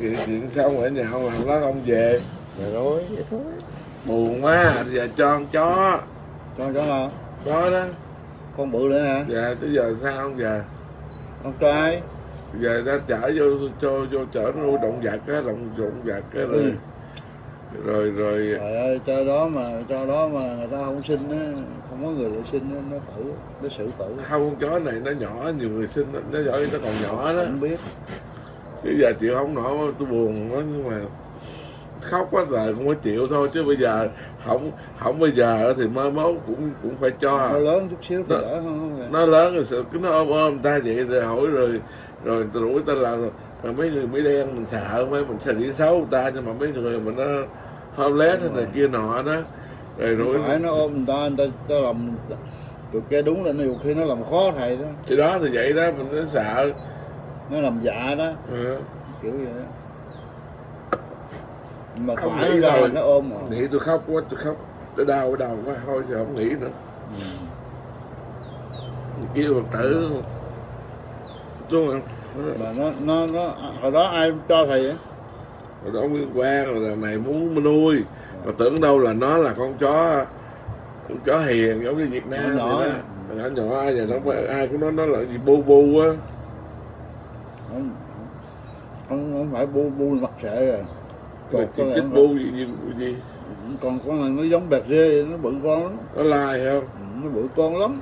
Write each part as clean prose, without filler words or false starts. Chuyện xong ở nhà không lát ông về. Rồi nói vậy thôi. Buồn quá, giờ cho con chó. Cho con chó nào? Chó đó. Con bự nữa hả? Dạ, tới giờ sao không giờ? Con trai. Giờ ta chở vô chở nuôi động vật á, động vật á rồi. Ừ. Rồi. Trời ơi, cho đó mà người ta không sinh á, không có người lại sinh á, nó xử tử. Không, con chó này nó nhỏ, nhiều người sinh nó nhỏ, nó còn nhỏ đó. Không biết. Bây giờ chịu không nổi, tôi buồn quá, nhưng mà khóc quá rồi cũng phải chịu thôi, chứ bây giờ không bây giờ thì mai mốt cũng phải cho. Nó lớn chút xíu thì đỡ hơn rồi. Nó lớn rồi cứ nó ôm người ta vậy rồi hỏi rồi rủi ta là mấy người Mỹ đen mình sợ, mình sẽ nghĩ xấu người ta, nhưng mà mấy người mình nó hôm lét hay này kia nọ đó rồi rủi. Phải nó ôm người ta làm tụi kia đúng là nhiều khi nó làm khó thầy đó. Thì đó thì vậy đó mình nó sợ. Nó làm dạ đó, ừ. Kiểu vậy đó. Mà không nghĩ ra là nó ôm rồi. Nghĩ tôi khóc quá, tôi đau ở đầu quá, thôi giờ không nghĩ nữa. Ừ. Kêu Phật tử, đúng không? Mà nó hồi đó ai cho thầy vậy? Hồi đó Nguyên Quang rồi này muốn nuôi, mà tưởng đâu là nó là con chó hiền giống như Việt Nam nhỏ vậy đó. Nhỏ ai giờ nó ai cũng nói nó là gì bu bu á. Không phải bu mặt sệ rồi. Còn cái chích bu gì? Còn con này nó giống bẹt rê, nó bự con lắm. Nó lai không? Nó bự con lắm.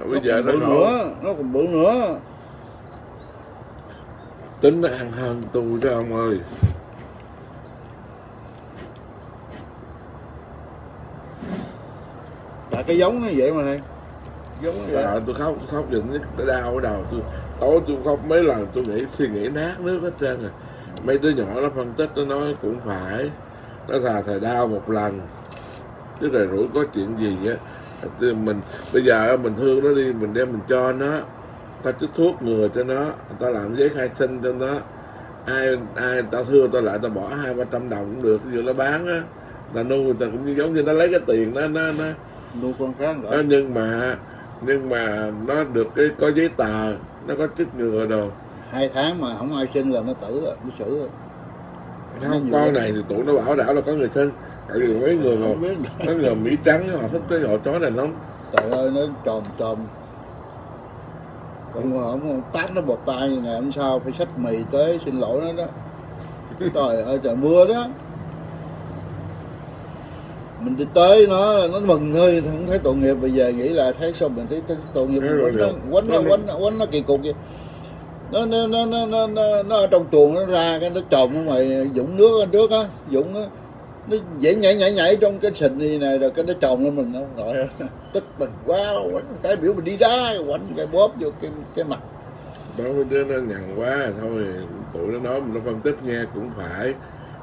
Rồi bây giờ nó nữa, nó còn bự nữa. Tính nó ăn hơn tôi đó ông ơi. Tại cái giống nó vậy mà này. Giống nó vậy. Tôi khóc nhìn nó đau ở đầu tôi. Tối tôi khóc mấy lần tôi nghĩ suy nghĩ nát nước hết trơn rồi. Mấy đứa nhỏ nó phân tích nó nói cũng phải. Nó thà thầy đau một lần chứ rồi rủi có chuyện gì á. Mình bây giờ mình thương nó đi, mình đem mình cho nó. Ta chích thuốc ngừa cho nó, ta làm giấy khai sinh cho nó. Ai ta thương ta lại ta bỏ 200-300 đồng cũng được, vừa nó bán á. Ta nuôi ta cũng giống như nó lấy cái tiền đó nó nuôi con khác rồi. Nhưng mà nó được cái có giấy tờ, nó có chích ngừa đồ. 2 tháng mà không ai sinh là nó tử rồi, nó xử rồi. Không, con này thì tụi nó bảo đảo là có người sinh. Tại vì mấy người rồi, mấy người Mỹ trắng họ thích cái họ chó này lắm. Trời ơi nó trồm. Còn tát nó bột tay ngày hôm sau phải xách mì tới xin lỗi nó đó. Trời ơi trời mưa đó. Mình đi tới nó mừng thôi, không thấy tội nghiệp, bây giờ nghĩ là thấy xong mình thấy tội nghiệp, quánh nó kỳ cục vậy. Nó ở trong chuồng nó ra cái nó trộn ở ngoài dũng nước ở trước á, dũng á. Nó dễ nhảy trong cái sình gì này rồi cái nó trộn lên mình nó rồi tức mình quá, cái biểu mình đi ra quánh cái bóp vô cái mặt. Đó đứa nó nhằn quá thôi, tụi nó nói mình nó phân tích nghe cũng phải.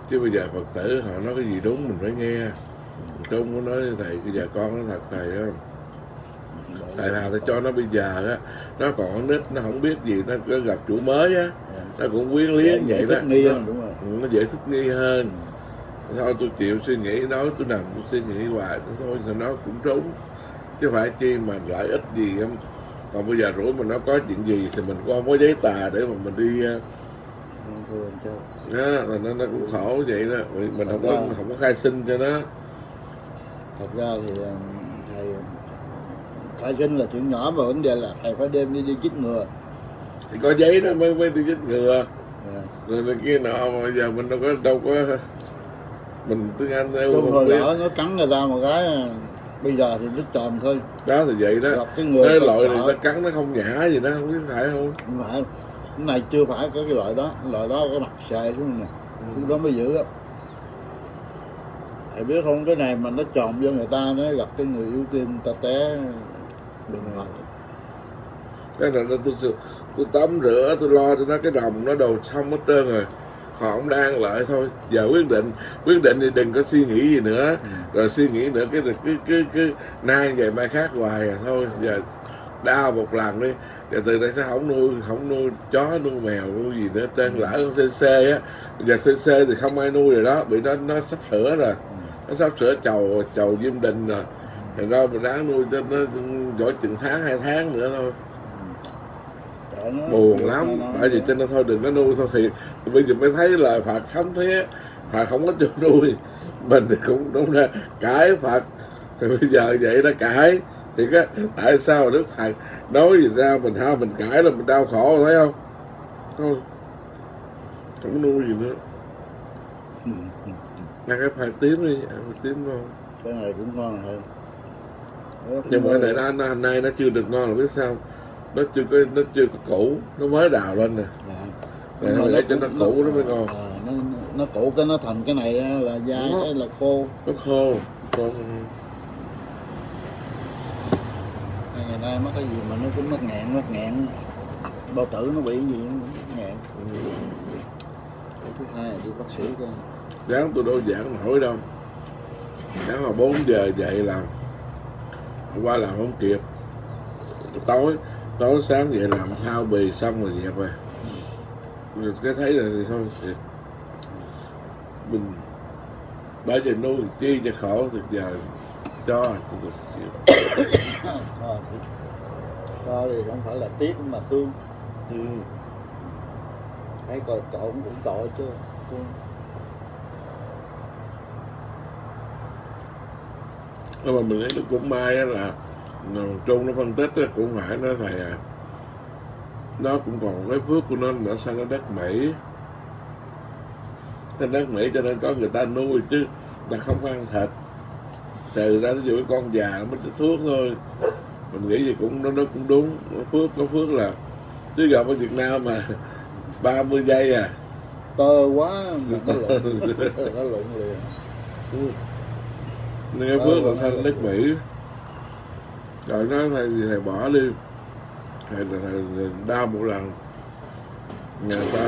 Chứ bây giờ Phật tử họ nói cái gì đúng mình phải nghe. Trung có nói thầy bây giờ con nó thật thầy không? Thầy nào thầy cho nó bây giờ á, nó còn con nít nó không biết gì, nó gặp chủ mới á, nó cũng quyến luyến vậy đó. Nó dễ thích nghi hơn. Thôi tôi chịu suy nghĩ nói, tôi nằm tôi suy nghĩ hoài thôi thì nó cũng trúng. Chứ phải chi mà lợi ích gì không? Còn bây giờ rủi mình nó có chuyện gì thì mình cũng không có giấy tờ để mà mình đi. Nó cũng khổ vậy đó, mình không có khai sinh cho nó. Thật ra thì thầy khai sinh là chuyện nhỏ, mà vấn đề là thầy phải đem đi chích ngừa thì có giấy nó mới đi chích ngừa rồi kia nọ. Mà giờ mình đâu có mình tiếng Anh theo hồi đó nó cắn người ta một cái, bây giờ thì nó tròn thôi đó thì vậy đó. Cái loại này nó cắn nó không nhả gì đó, không biết phải không? Không phải, cái này chưa phải cái loại đó cái mặt xề xuống nè, lúc đó mới dữ á. Thầy biết không, cái này mà nó trộm vô người ta, nó gặp cái người yêu tim người ta té đường ngoài. Cái này tôi tắm rửa, tôi lo cho nó cái đồng nó đồ xong hết trơn rồi. Họ cũng đang lại thôi, giờ quyết định thì đừng có suy nghĩ gì nữa. Rồi suy nghĩ nữa cứ nay vậy mai khác hoài à, thôi giờ đau một lần đi. Giờ từ đây sẽ không nuôi chó, nuôi mèo, nuôi gì nữa trên. Lỡ con CC á, giờ CC thì không ai nuôi rồi đó, bị nó sắp sửa rồi. Nó sắp sửa chầu Diêm Đình rồi. Thành ra mình đáng nuôi cho nó giỏi chừng tháng 2 tháng nữa thôi. buồn lắm. Bởi vì cho nên thôi đừng có nuôi sao thiệt. Bây giờ mới thấy là Phật thấm thế, Phật không có chịu nuôi. Mình thì cũng đúng ra cãi Phật. Thì bây giờ vậy đó, cãi thì cái tại sao Đức Phật nói gì ra mình ha, mình cãi là mình đau khổ, thấy không? Thôi không nuôi gì nữa. Ăn cái Phật tím đi, ăn Phật tím ngon. Cái này cũng ngon hơn. Nhưng mà cái này nó hôm nay nó chưa được ngon là biết sao? Nó chưa có cũ, nó mới đào lên nè. Để cho nó cũ nó mới ngon. Nó cũ cái nó thành cái này là dai, cái là khô. Nó khô. Ngày nay mắc cái gì mà nó cũng mắc ngạn. Bao tử nó bị cái gì nó ngạn. Cái thứ hai là đi bác sĩ coi. Dán tôi đâu giảng nổi đâu. Dán là 4 giờ dậy làm. Hôm qua làm không kịp. Tối sáng dậy làm thao bì xong rồi dẹp rồi. Mình cái thấy là thì thôi thiệt. Mình bởi vì nuôi chi cho khổ thực giờ cho tôi chịu. Sao thì không phải là tiếc mà thương. Thấy coi tội cũng tội chứ. Nhưng mà mình thấy nó cũng may là Trung nó phân tích cũng phải nói thầy à, nó cũng còn cái phước của nó đã sang đến đất Mỹ. Trên đất Mỹ cho nên có người ta nuôi chứ là không ăn thịt. Từ ra ví dụ cái con già nó mới thuốc thôi. Mình nghĩ gì cũng nó cũng đúng, có phước là chứ gặp ở Việt Nam mà 30 giây à. Tơ quá mà nó lộn liền. Nên cái phước là sang đất Mỹ. Rồi nó thầy bỏ đi. Thầy đau một lần. Người ta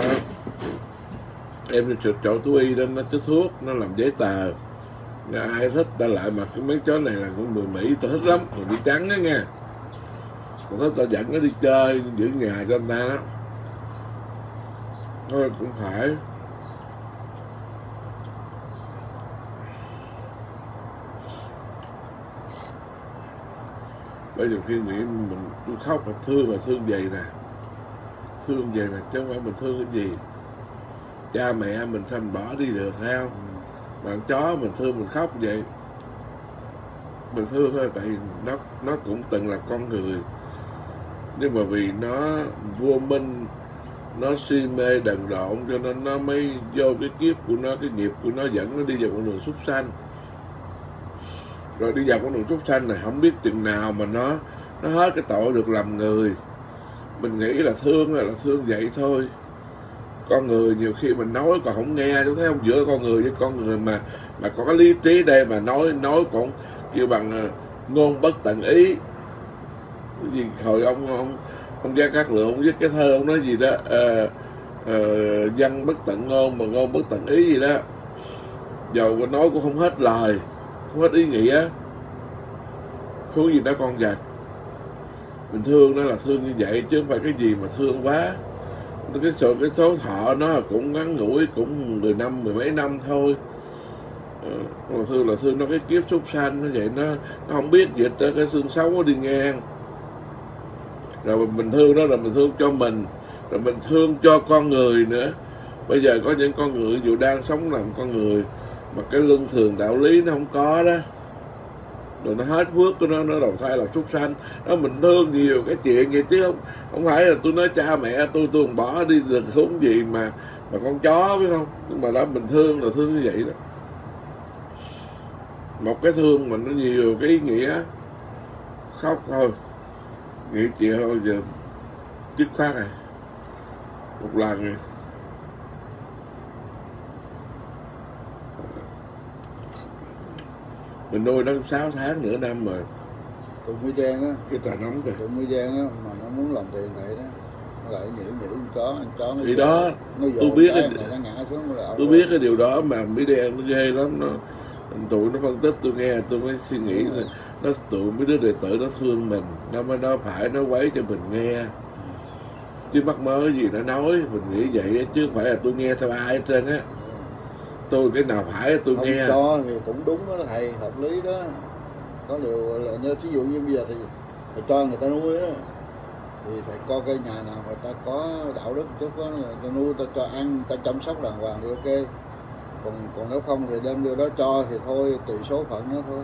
em đi trượt chỗ thú y đó, nó chích thuốc, nó làm giấy tờ. Ai thích ta lại mặc cái mấy chó này là con người Mỹ ta thích lắm, còn đi trắng đó nha. Còn thích ta dẫn nó đi chơi, giữ nhà cho anh ta đó. Thôi cũng phải. Bây giờ khi nghĩ tôi khóc mà thương vậy nè. Thương vậy nè, chứ không phải mình thương cái gì. Cha mẹ mình sao mình bỏ đi được hay không? Bạn chó mình thương mình khóc vậy. Mình thương thôi tại vì nó cũng từng là con người. Nhưng mà vì nó vô minh, nó si mê đần độn cho nên nó mới vô cái kiếp của nó, cái nghiệp của nó dẫn nó đi vào con đường súc sanh. Rồi đi vào con đường súc sanh này không biết chừng nào mà nó hết cái tội được làm người. Mình nghĩ là thương vậy thôi. Con người nhiều khi mình nói còn không nghe, chú thấy không, giữa con người với con người mà có cái lý trí đây mà nói còn kêu bằng ngôn bất tận ý. Cái gì hồi ông Gia Cát Lượng ông viết cái thơ ông nói gì đó văn bất tận ngôn mà ngôn bất tận ý gì đó, dầu nói cũng không hết lời, không hết ý nghĩa. Thú gì đó con vật mình thương nó là thương như vậy chứ không phải cái gì mà thương quá. Cái số thọ nó cũng ngắn ngủi, cũng 10 năm, 10 mấy năm thôi. Thường nó cái kiếp súc sanh nó vậy, nó không biết gì hết, cái xương sống nó đi ngang. Rồi mình thương đó là mình thương cho mình, rồi mình thương cho con người nữa. Bây giờ có những con người dù đang sống làm con người mà cái luân thường đạo lý nó không có đó. Rồi nó hết phước của nó đầu thai làm súc sanh. Đó mình thương nhiều cái chuyện vậy chứ không phải là tôi nói cha mẹ tôi còn bỏ đi được không gì mà con chó biết không. Nhưng mà đó mình thương là thương như vậy đó. Một cái thương mình nó nhiều cái ý nghĩa. Khóc thôi. Nghĩ chị thôi giờ dứt khoát này. Một lần này. Mình nuôi nó 6 tháng nửa năm rồi. Tụi Mỹ Trang á, cái trà nóng kìa. Tụi Mỹ Trang á mà nó muốn làm tiền vậy đó. Nó lại nhảy con chó nó. Thì đó, tôi biết cái điều đó mà Mỹ Trang nó ghê lắm nó. Tụi nó phân tích tôi nghe tôi mới suy nghĩ là tụi mấy đứa đệ tử nó thương mình, nó mới nói phải nó quấy cho mình nghe. Chứ mắc mớ gì nó nói, mình nghĩ vậy chứ không phải là tôi nghe theo ai hết trơn á. Tôi cái nào phải tôi không nghe. Không cho thì cũng đúng đó thầy, hợp lý đó. Có điều là như thí dụ như bây giờ thì cho người ta nuôi đó. thì phải có cái nhà nào người ta có đạo đức chút, có ta nuôi, ta cho ăn, ta chăm sóc đàng hoàng thì ok. Còn nếu không thì đem đưa đó cho thì thôi, tùy số phận nó thôi.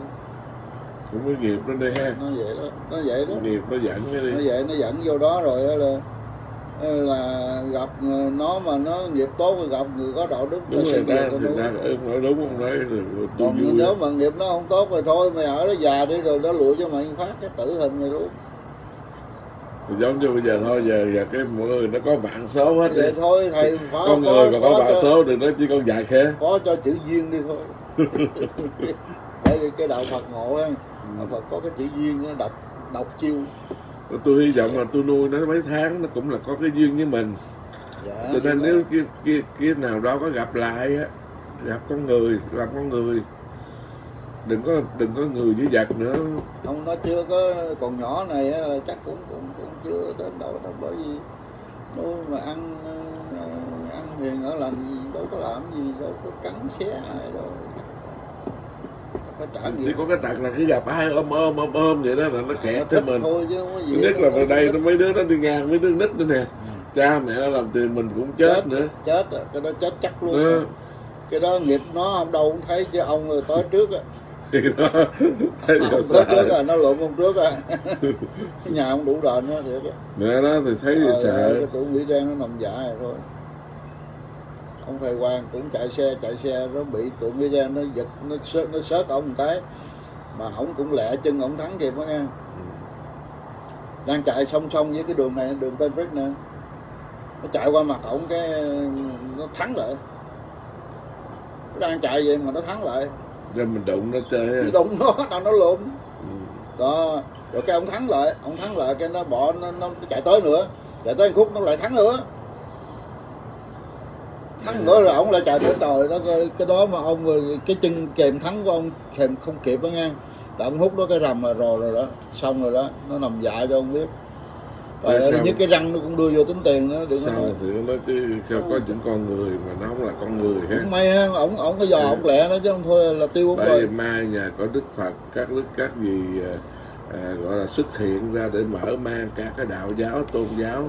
Cũng cái nghiệp nó đi ha. Nó vậy đó, nó vậy đó. Nghiệp nó dẫn cái đi. Nó vậy, nó dẫn vô đó rồi đó là gặp nó mà nó nghiệp tốt thì gặp người có đạo đức. Đúng rồi, đúng không đấy. Còn nếu mà nghiệp nó không tốt rồi thôi, mày ở đó già đi rồi nó lụi cho mày phát cái tử hình này luôn. Giống như bây giờ thôi, giờ cái mọi người nó có bảng số hết. Vậy thôi thầy, con người còn có bảng số đừng nói chỉ con dại khé. Có cho chữ duyên đi thôi. Bởi vì cái đạo Phật ngộ ấy, Phật có cái chữ duyên nó đọc chiêu. Tôi hy vọng là tôi nuôi nó mấy tháng nó cũng là có cái duyên với mình. Dạ, cho nên nếu kia nào đó có gặp lại á, gặp con người, làm con người, đừng có người với vật nữa. Ông nó chưa có, còn nhỏ này á, chắc cũng chưa đến đâu đâu, bởi vì nó mà ăn hiền ở lành đâu có làm gì, đâu có cắn xé ai đâu. Chỉ có cái tật là cứ gặp ai ôm vậy đó là nó kẹt tới mình. Nhất là vào đây nó mấy đứa nó đi ngang, mấy đứa nít nữa nè. Cha mẹ nó làm tiền mình cũng chết nữa. Chết rồi, cái đó chết chắc luôn. Cái đó nghiệp nó không đâu cũng thấy chứ ông rồi tới trước á. Ông tới trước là nó lụm ông trước á. Cái nhà ông đủ đền á thiệt á. Mẹ đó thì thấy thì sợ. Cái tủ Mỹ Đen nó nằm dại thôi. Ông thầy Hoàng cũng chạy xe nó bị tụi Mỹ Đen nó giật, nó sớt ông một cái mà ổng cũng lẹ chân ổng thắng kịp đó nghe. Đang chạy song với cái đường này, đường Tân Brick nè, nó chạy qua mặt ổng cái nó thắng lại. Nó đang chạy vậy mà nó thắng lại nên mình đụng nó chơi, đụng nó đâu nó lụm đó. Rồi cái ông thắng lại cái nó bỏ, nó chạy tới nữa, chạy tới khúc nó lại thắng nữa rồi ổng lại chạy tới. Trời đó, cái đó mà ông cái chân kèm thắng của ông kèm không kịp đó nghe, là ông hút đó cái rầm mà rồi đó, xong rồi đó, nó nằm dại cho ông biết. Rồi những cái răng nó cũng đưa vô tính tiền nữa. Sao thì nó sao có những con người mà nó không là con người hết. May ha, ổng cái giò ổng lẹ nó chứ không thôi là tiêu ổng rồi. Mai nhà có Đức Phật, các đức các gì gọi là xuất hiện ra để mở mang các cái đạo giáo, tôn giáo.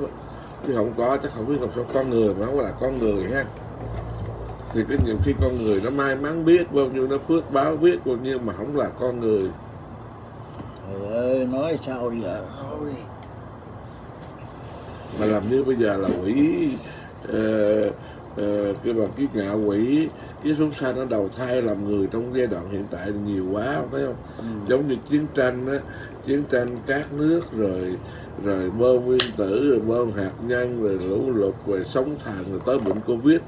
Chứ không có, chắc không biết làm sao con người mà không là con người ha. Thì cái nhiều khi con người nó may mắn biết bao nhiêu, nó phước báo biết bao nhiêu mà không là con người. Trời ơi, nói sao giờ thôi. Mà làm như bây giờ là quỷ, cái bằng kiết ngạ quỷ, cái súng sanh nó đầu thai làm người trong giai đoạn hiện tại nhiều quá, không thấy không? Giống như chiến tranh đó, chiến tranh các nước rồi bom nguyên tử, rồi bom hạt nhân, rồi lũ lụt, rồi sóng thần, rồi tới bệnh Covid,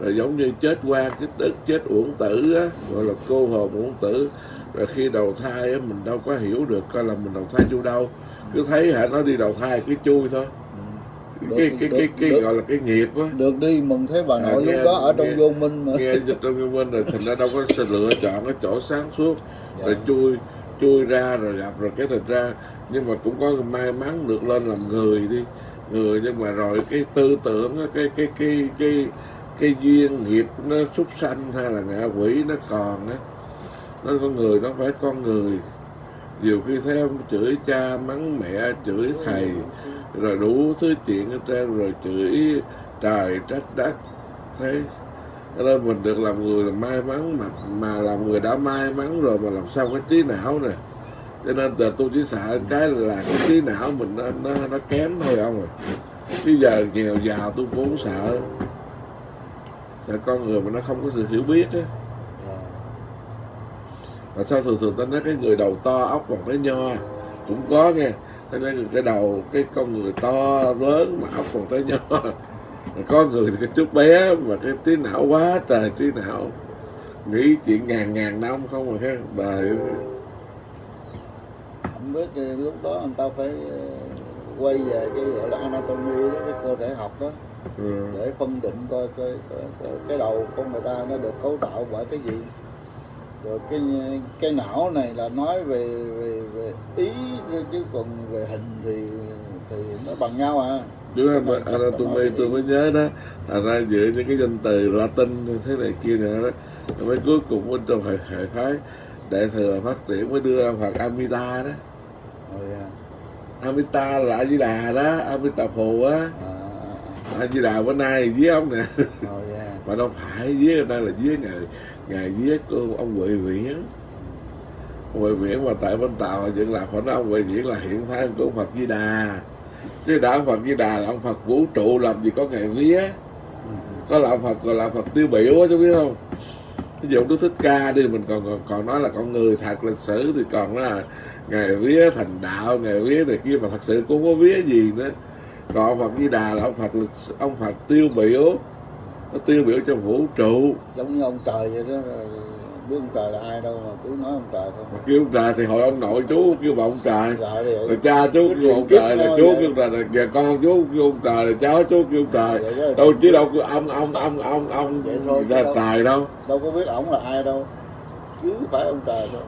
rồi giống như chết qua chết ức, chết uổng tử á, gọi là cô hồn uổng tử. Rồi khi đầu thai á, mình đâu có hiểu được coi là mình đầu thai chui đâu, cứ thấy hả nó đi đầu thai cái chui thôi. Cái gọi là cái nghiệp á. Được đi mừng thấy bà nội lúc đó ở trong vô minh mà. Nghe trong vô minh rồi thành ra đâu có lựa chọn cái chỗ sáng suốt. Dạ. Rồi chui ra rồi gặp rồi cái thật ra. Nhưng mà cũng có may mắn được lên làm người đi. Người nhưng mà rồi cái tư tưởng, cái duyên nghiệp nó súc sanh hay là ngạ quỷ nó còn á. Nó con người, nó phải con người. Nhiều khi thấy ông chửi cha, mắng mẹ, chửi thầy, rồi đủ thứ chuyện ở trên, rồi chửi trời trách đất. Thế nên mình được làm người là may mắn, mà làm người đã may mắn rồi mà làm sao cái trí não nè. Cho nên giờ tôi chỉ sợ cái là cái trí não mình nó kém thôi ông rồi. Bây giờ nghèo giàu tôi cũng sợ con người mà nó không có sự hiểu biết á. Mà sao thường ta nói cái người đầu to óc còn cái nho cũng có nghe. Thế nên cái đầu, cái con người to, lớn mà ốc còn tới nhỏ. Có người thì cái chút bé mà cái trí não quá trời trí não. Nghĩ chuyện ngàn năm không mà cái đời. Không biết lúc đó người ta phải quay về cái gọi là anatomy đó, cái cơ thể học đó. Để phân định coi cái đầu con người ta nó được cấu tạo bởi cái gì. Rồi cái não này là nói về ý chứ còn về hình thì nó bằng nhau à. Đúng không? Tôi mới nhớ đó, ra giữa những cái danh từ Latin thế này kia nữa đó. Mới cuối cùng bên trong hệ phái Đại thừa phát triển mới đưa ra Phật Amida đó. Amita là A-di-đà đó, Amita Phù á. A-di-đà bữa nay với ông nè. Mà đâu phải với đây là với ngày với ông Huệ Viễn. Ông Huệ Viễn mà tại bên Tàu họ dựng là họ nói ông Huệ Viễn là hiện thân của Phật Di Đà. Chứ đạo Phật Di Đà là ông Phật vũ trụ, làm gì có ngày vía. Có là ông Phật gọi là Phật tiêu biểu á, chú biết không? Ví dụ Đức Thích Ca đi, mình còn nói là con người thật, lịch sử thì còn nói là ngày vía thành đạo, ngày vía này kia, mà thật sự cũng có vía gì nữa. Còn ông Phật Di Đà là ông Phật tiêu biểu, nó tiêu biểu cho vũ trụ. Giống như ông trời vậy đó, biết ông trời là ai đâu mà cứ nói ông trời thôi. Mà kêu ông trời thì hồi ông nội chú kêu bà ông trời, rồi cha chú kêu ông trời, là chú kêu trời, là con chú kêu ông trời, là cháu chú kêu trời. Đâu chứ đâu ông là trời đâu. Đâu có biết ổng là ai đâu, cứ phải ông trời thôi.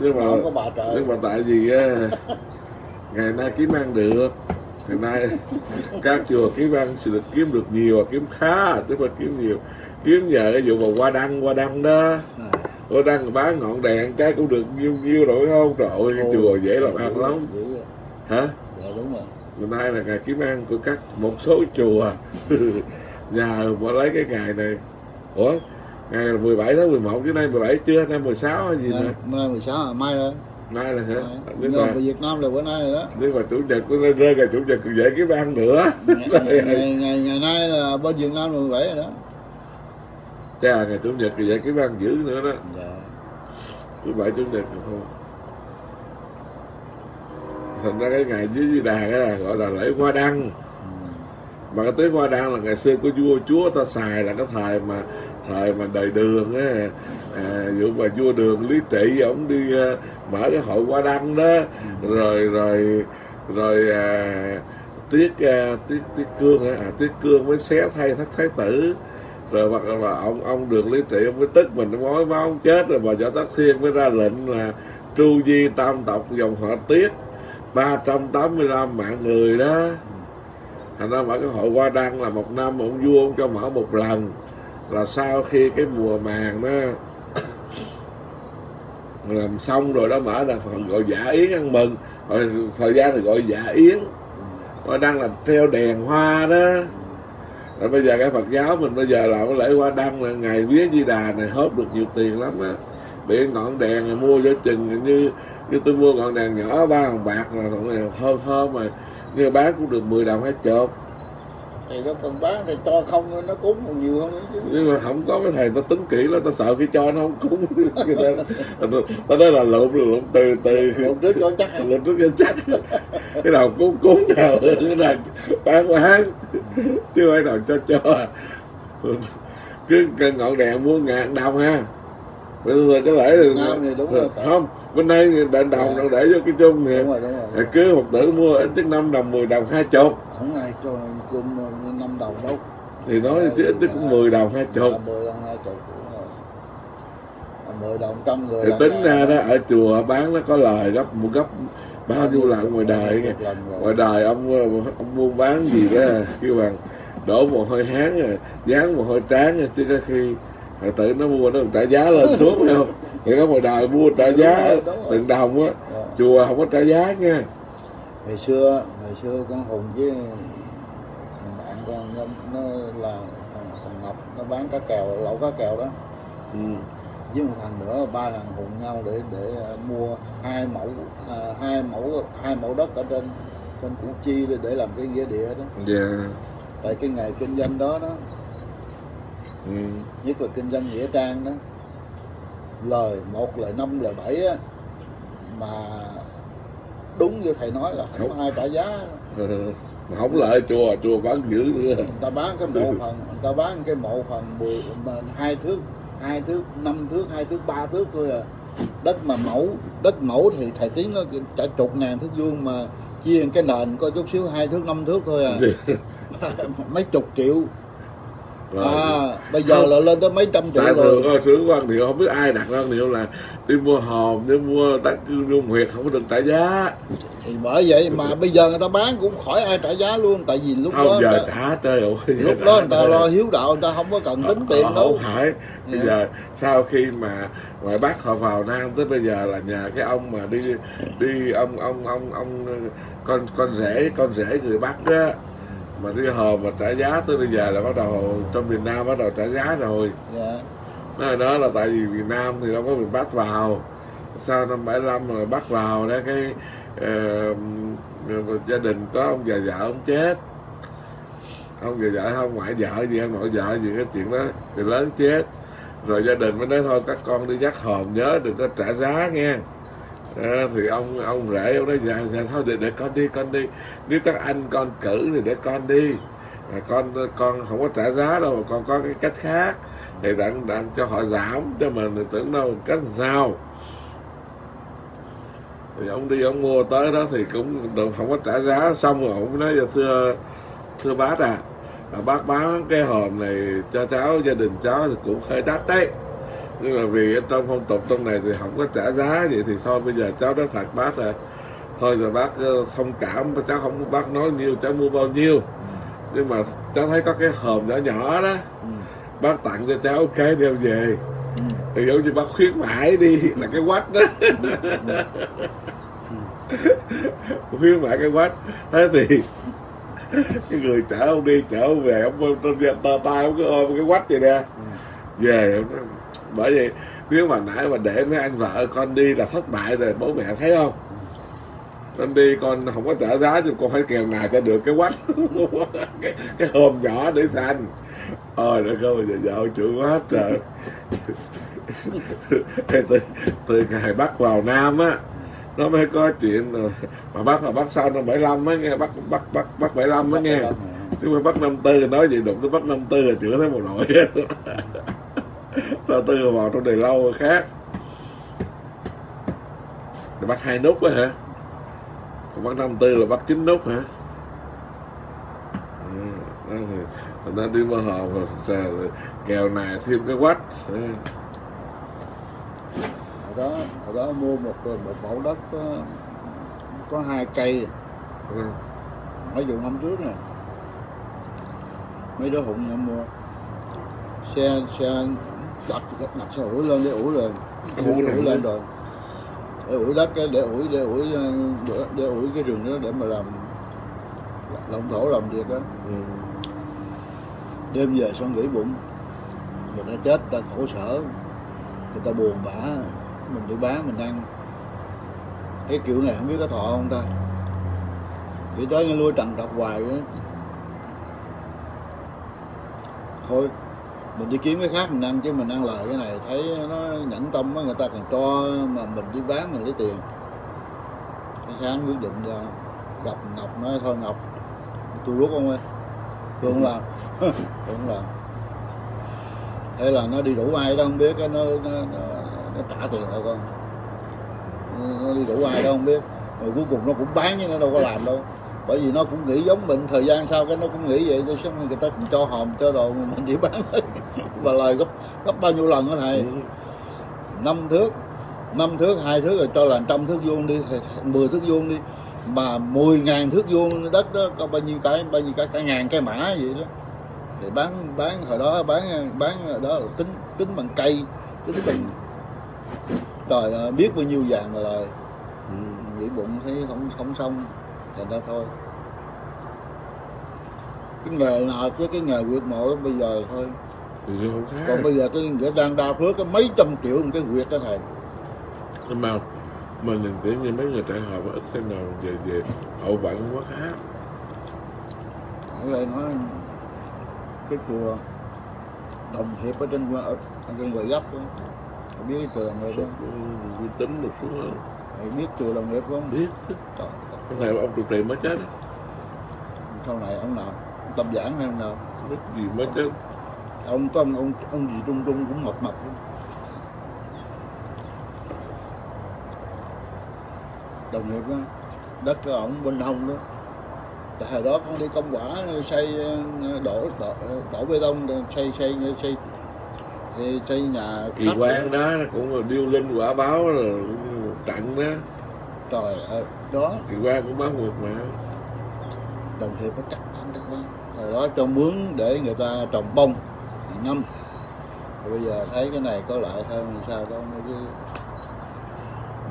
Nhưng mà không có bà trời. Nhưng mà tại vì ngày nay kiếm ăn được. Ngày nay các chùa kiếm ăn sự kiếm được nhiều và kiếm khá, tức là kiếm nhiều. Kiếm nhờ cái vụ mà qua đăng đó, qua đăng bán ngọn đèn cái cũng được nhiêu rồi không? Trời ơi, chùa dễ làm ăn lắm. Hả? Dạ đúng rồi. Hôm nay là ngày kiếm ăn của một số chùa. Nhờ mà lấy cái ngày này. Ủa? Ngày là 17 tháng 11 chứ nay 17 chưa? Nay 16 hay gì nè? Nay 16 à, mai rồi. Nay là hả? Đúng rồi, Việt Nam là bữa nay rồi đó. Nhưng mà chủ nhật của nó rơi ngày chủ nhật còn dễ kiếm ăn nữa. Ngày nay là bên Việt Nam là 17 rồi đó. Chà, ngày chủ nhật thì dạy kiếm ăn dữ nữa đó. Dạ. Thứ bảy chủ nhật rồi thôi. Thành ra cái ngày dưới Di Đà cái là gọi là lễ hoa đăng. Mà cái tế hoa đăng là ngày xưa của vua chúa ta xài, là cái thời mà đời Đường á, dụ mà vua Đường Lý Trị ổng đi mở cái hội hoa đăng đó, rồi Tiết Cương mới xé thay thất thái tử. Rồi hoặc là ông Đường Lý Trị ông mới tức mình, nó máu ông chết rồi, bà Võ Tắc Thiên mới ra lệnh là tru di tam tộc dòng họ Tiết 385 mạng người đó. Thành ra mở cái hội hoa đăng là một năm ông vua ông cho mở một lần, là sau khi cái mùa màng nó làm xong rồi đó mở ra gọi dạ yến ăn mừng, rồi thời gian thì gọi dạ yến. Hoa đăng là treo đèn hoa đó. Rồi bây giờ cái Phật giáo mình bây giờ làm lễ hoa đăng là ngày vía Di Đà này hốt được nhiều tiền lắm á. Bị ngọn đèn này mua vô chừng như tôi mua ngọn đèn nhỏ 3 đồng bạc là thằng thơm mà như bán cũng được 10 đồng hết chột. Thì nó còn bán thì cho không nó cúng còn nhiều hơn chứ. Nhưng mà không có cái thầy ta tính kỹ lắm, ta sợ cái cho nó không cúng. Ta nói là lộn từ lộn trước cho chắc. Cái nào cúng nào bán chứ phải nào cho. Cứ cần ngọn đèn mua 1.000 đồng ha. Rồi cái lễ này đúng rồi. Không, bên đây đèn đồng đâu để vô cái chung nè. Cứ một tử mua ít tức 5 đồng, 10 đồng, 20. Không ai cho cơm 5 đồng đâu. Thì nói chứ ít tức cũng 10 đồng, 20. 10 đồng, 20. 10 đồng, 100 người. Thì tính ra đó, ở chùa bán nó có lời gấp bao nhiêu lần ngoài đời. Ngoài đời ông buôn bán gì đó kêu bằng đổ mồ hôi hán, dán mồ hôi trán, chứ có khi thầy tử nó mua nó trả giá lên xuống không? Thì có một đời mua trả giá từng đồng á, chùa không có trả giá nha. Ngày xưa con Hùng với thằng bạn con nó là thằng Ngọc, nó bán cá kèo, lẩu cá kèo đó. Với một thằng nữa, 3 thằng hùng nhau để mua 2 mẫu đất ở trên Củ Chi để làm cái nghĩa địa đó. Dạ. Tại cái nghề kinh doanh đó. Nhất là kinh doanh nghĩa trang đó, lời 1, lời 5, lời 7 á, mà đúng như thầy nói là không ai trả giá. Mà không lợi chùa bán dữ nữa. Người ta bán cái mộ phần, 2 thước, 5 thước, 2 thước, 3 thước thôi à. Đất mà đất mẫu thì thầy Tiến nó cả chục ngàn thước vuông, mà chia cái nền có chút xíu 2 thước, 5 thước thôi à. Mấy chục triệu. Bây giờ là lên tới mấy trăm triệu rồi. Thường xưởng quan niệm không biết ai đặt quan niệm là đi mua hòm, đi mua đất, mua huyệt không có được trả giá. Thì bởi vậy mà bây giờ người ta bán cũng khỏi ai trả giá luôn, tại vì lúc không, đó giờ trả trời ơi. Lúc đó người ta lo hiếu đạo, người ta không có cần tính tiền đâu. Không phải. Bây giờ sau khi mà ngoài Bắc họ vào Nam tới bây giờ là nhờ cái ông mà đi ông con rể người Bắc đó, mà đi hòm mà trả giá tới bây giờ là bắt đầu trong miền Nam bắt đầu trả giá rồi. Dạ. Đó là tại vì miền Nam thì đâu có miền Bắc vào, sau năm 75 là Bắc vào đó cái gia đình có ông già vợ ông chết, ông già vợ không ngoại vợ gì ông nội vợ gì, cái chuyện đó thì lớn chết rồi gia đình mới nói thôi các con đi dắt hòm nhớ đừng có trả giá nghe. Thì ông rể ông nói dạ thôi để con đi, nếu các anh con cử thì để con đi, con không có trả giá đâu mà con có cái cách khác, thì đã cho họ giảm cho mình thì tưởng đâu cách sao. Thì ông đi ông mua tới đó thì cũng không có trả giá, xong rồi ông nói thưa bác à, bác bán cái hòm này cho cháu, gia đình cháu thì cũng hơi đắt đấy, nhưng mà vì trong phong tục trong này thì không có trả giá, vậy thì thôi bây giờ cháu nói thật bác rồi, thôi rồi bác thông cảm, cháu không bác nói nhiêu cháu mua bao nhiêu, nhưng mà cháu thấy có cái hòm nhỏ nhỏ đó bác tặng cho cháu ok đem về. Thì giống như bác khuyến mãi đi là cái quách đó. Khuyến mãi cái quách. Thế thì cái người chở ông đi chở ông về, ông tơ tay ông cứ ôm cái quách vậy nè về. Bởi vậy nếu mà nãy mà để mấy anh vợ con đi là thất bại rồi, bố mẹ thấy không, con đi con không có trả giá thì con phải kèm nào cho được cái quách. Cái hòm nhỏ để xanh. Ôi nó không bao giờ dạo chữ quá hết trời. Từ ngày Bắc vào Nam á nó mới có chuyện mà Bắc sau năm 75 á nghe, Bắc 75 á nghe, chứ mà Bắc 54 nói gì đụng tới Bắc 54 là chữa thấy một nỗi. Nó tư vào trong đời lâu khác. Rồi Bắc 2 nút á hả? Còn Bắc 54 là Bắc 9 nút hả? Nó đi mơ hồ kèo này thêm cái quách. Hồi đó mua một mẫu đất có 2 cây. Ví dụ năm trước nè, mấy đứa hụn nhau mua xe đặt xe ủi lên để ủi lên, ủi lên rồi để ủi đất cái để ủi cái rừng đó để mà làm động thổ làm việc đó. Đêm về xong nghỉ bụng, người ta chết ta khổ sở, người ta buồn bã, mình đi bán mình ăn cái kiểu này không biết có thọ không ta, nghĩ tới nuôi trần trọc hoài đó. Thôi mình đi kiếm cái khác mình ăn, chứ mình ăn lời cái này thấy nó nhẫn tâm á, người ta còn cho mà mình đi bán mình lấy tiền. Cái sáng quyết định ra gặp Ngọc, nói thôi Ngọc tôi rút ông ơi, tôi không làm. Đúng là thế, là nó đi rủ ai đó không biết, nó trả tiền thôi con, nó đi rủ ai đó không biết, rồi cuối cùng nó cũng bán chứ nó đâu có làm đâu, bởi vì nó cũng nghĩ giống mình, thời gian sau cái nó cũng nghĩ vậy, xong người ta cho hòm cho đồ mình chỉ bán và lời gấp bao nhiêu lần đó thầy, 5 thước 2 thước rồi cho là 100 thước vuông đi, 10 thước vuông đi, mà 10.000 thước vuông đất đó có bao nhiêu cái cả 1000 cái mã vậy đó. Thì bán hồi đó bán đó là tính bằng cây, tính bằng trời biết bao nhiêu vàng mà lời. Nghĩ bụng thấy không xong thành ra thôi. Cái nghề nào chứ cái nghề huyệt mộ đó bây giờ thôi. Còn bây giờ cái đang đa phước cái mấy trăm triệu một cái huyệt đó thầy. Nhưng mà mình tưởng như mấy người trẻ họ ít cái nào về hậu vận quá khá. Ở đây nói cái chùa Đồng Hiệp ở trên Quầy Gấp đó, không biết cái chùa Đồng Hiệp không? Uy tín được xuống không? Thầy biết chùa Đồng Hiệp không? Biết. Thầy ông trục tiền mới chết đó. Sau này ông nào? Tập giảng hay ông nào? Biết gì mới chết? Ông có ông gì trung cũng mập đó. Đồng Hiệp đó, đất của ổng bên hông đó. Tại hồi đó con đi công quả xây đổ bê tông xây nhà khách. Kỳ quan đó cũng điêu linh quả báo rồi tặng đó. Trời ơi, đó kỳ quan cũng báo ngược mà. Đồng Hiệp nó cắt đó. Hồi đó cho mướn để người ta trồng bông năm. Bây giờ thấy cái này có lợi hơn sao đâu, chứ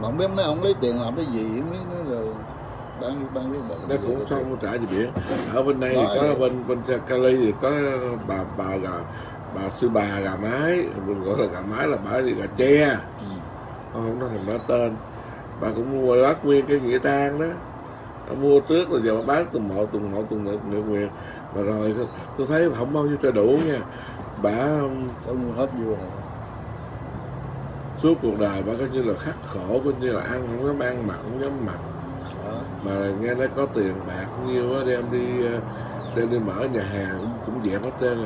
mà không biết mấy ông lấy tiền làm cái gì, không biết nữa rồi. Đất cũng không trả gì biển. Ở bên đây thì có bên Cali thì có bà sư bà Gà Mái, mình gọi là Gà Mái là bà gì Gà Tre, không nói thành nó tên. Bà cũng mua lót nguyên cái nghĩa trang đó, mua trước rồi giờ bán từng hộ nguyện. Và rồi tôi thấy không bao nhiêu cho đủ nha, bà mua hết vô. Suốt cuộc đời bà coi như là khắc khổ, coi như là ăn không dám ăn, mặc không dám mặc. Mà nghe nói có tiền bạc nhiêu đó, đem đi mở nhà hàng cũng dẹp hết trơn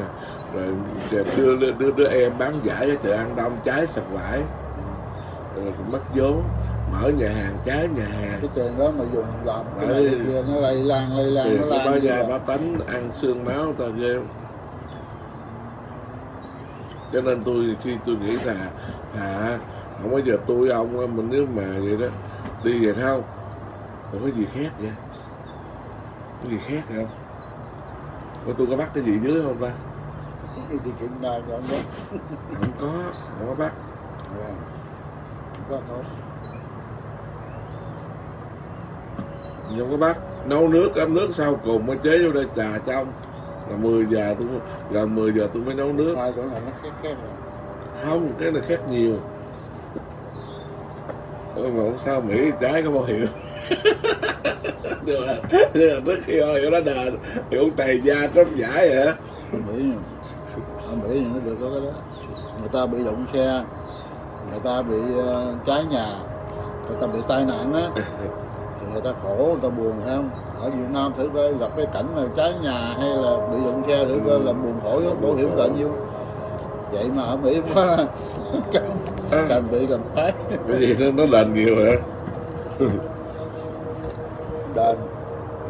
rồi đưa em bán giải cho chợ An Đông trái sạch vải, rồi cũng mất vốn, mở nhà hàng trái nhà hàng. Cái tiền đó mà dùng làm cái kia nó lây lan nó lan. Bà già bà tánh ăn xương máu tao ghê. Cho nên tôi khi tôi nghĩ là không bao giờ tôi ông mình nếu mà vậy đó đi về không. Ủa cái gì khác vậy? Cái gì khác vậy không? Ủa tôi có bắt cái gì dưới không ta? Đi kiểm tra rồi không biết. Không có bắt. Không có thôi. Không có bắt. Nấu nước, ấm nước sau cùng mới chế vô đây trà trong. Là 10 giờ tôi mới nấu nước. Thôi cũng là nó khét rồi. Không, cái này khét nhiều. Ôi mà không sao Mỹ trái có bao hiệu. Được rồi, trước khi ơi nó đền thì ông trầy da trống giải hả? Ở Mỹ thì nó được có cái đó. Người ta bị đụng xe, người ta bị cháy nhà, người ta bị tai nạn á, thì người ta khổ, người ta buồn phải không? Ở Việt Nam thử coi gặp cái cảnh mà cháy nhà hay là bị đụng xe thử coi là buồn khổ, bảo hiểm là nhiêu. Vậy mà ở Mỹ cũng có càng bị càng phát. Cái gì nó đền nhiều hả?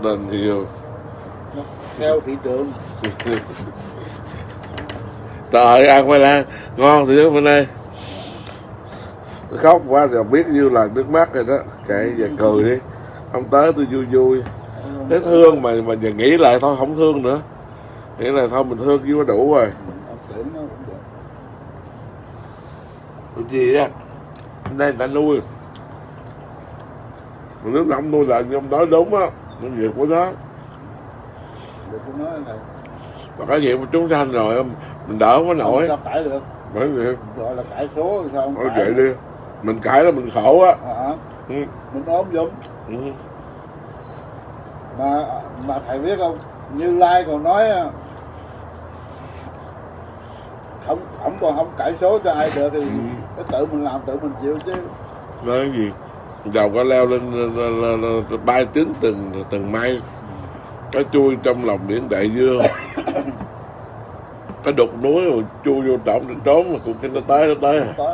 Đền nhiều theo thị trường. Trời ăn khoai lang ngon thì bên đây khóc quá rồi biết nhiêu là nước mắt rồi đó. Kệ giờ cười đi, không tới tôi vui thế thương mà giờ nghĩ lại thôi không thương nữa, nghĩa là thôi mình thương chứ có đủ rồi. Cái gì á bên đây người ta nuôi mà nước lỏng nuôi là ông nói đúng á, công việc của nó. Mà cái việc của chúng sanh rồi mình đỡ quá nổi. Sao cãi được? Bởi vì gọi là cãi số sao không? Nói vậy đi, mình cãi là mình khổ á. Mình ốm dũng. Mà thầy biết không? Như Lai còn nói không cãi số cho ai được thì cái tự mình làm tự mình chịu chứ. Nói cái gì? Đầu có leo lên bay trứng từng may, cái chui trong lòng biển đại dương, cái đục núi rồi chui vô trọng để trốn mà cũng khi nó tới không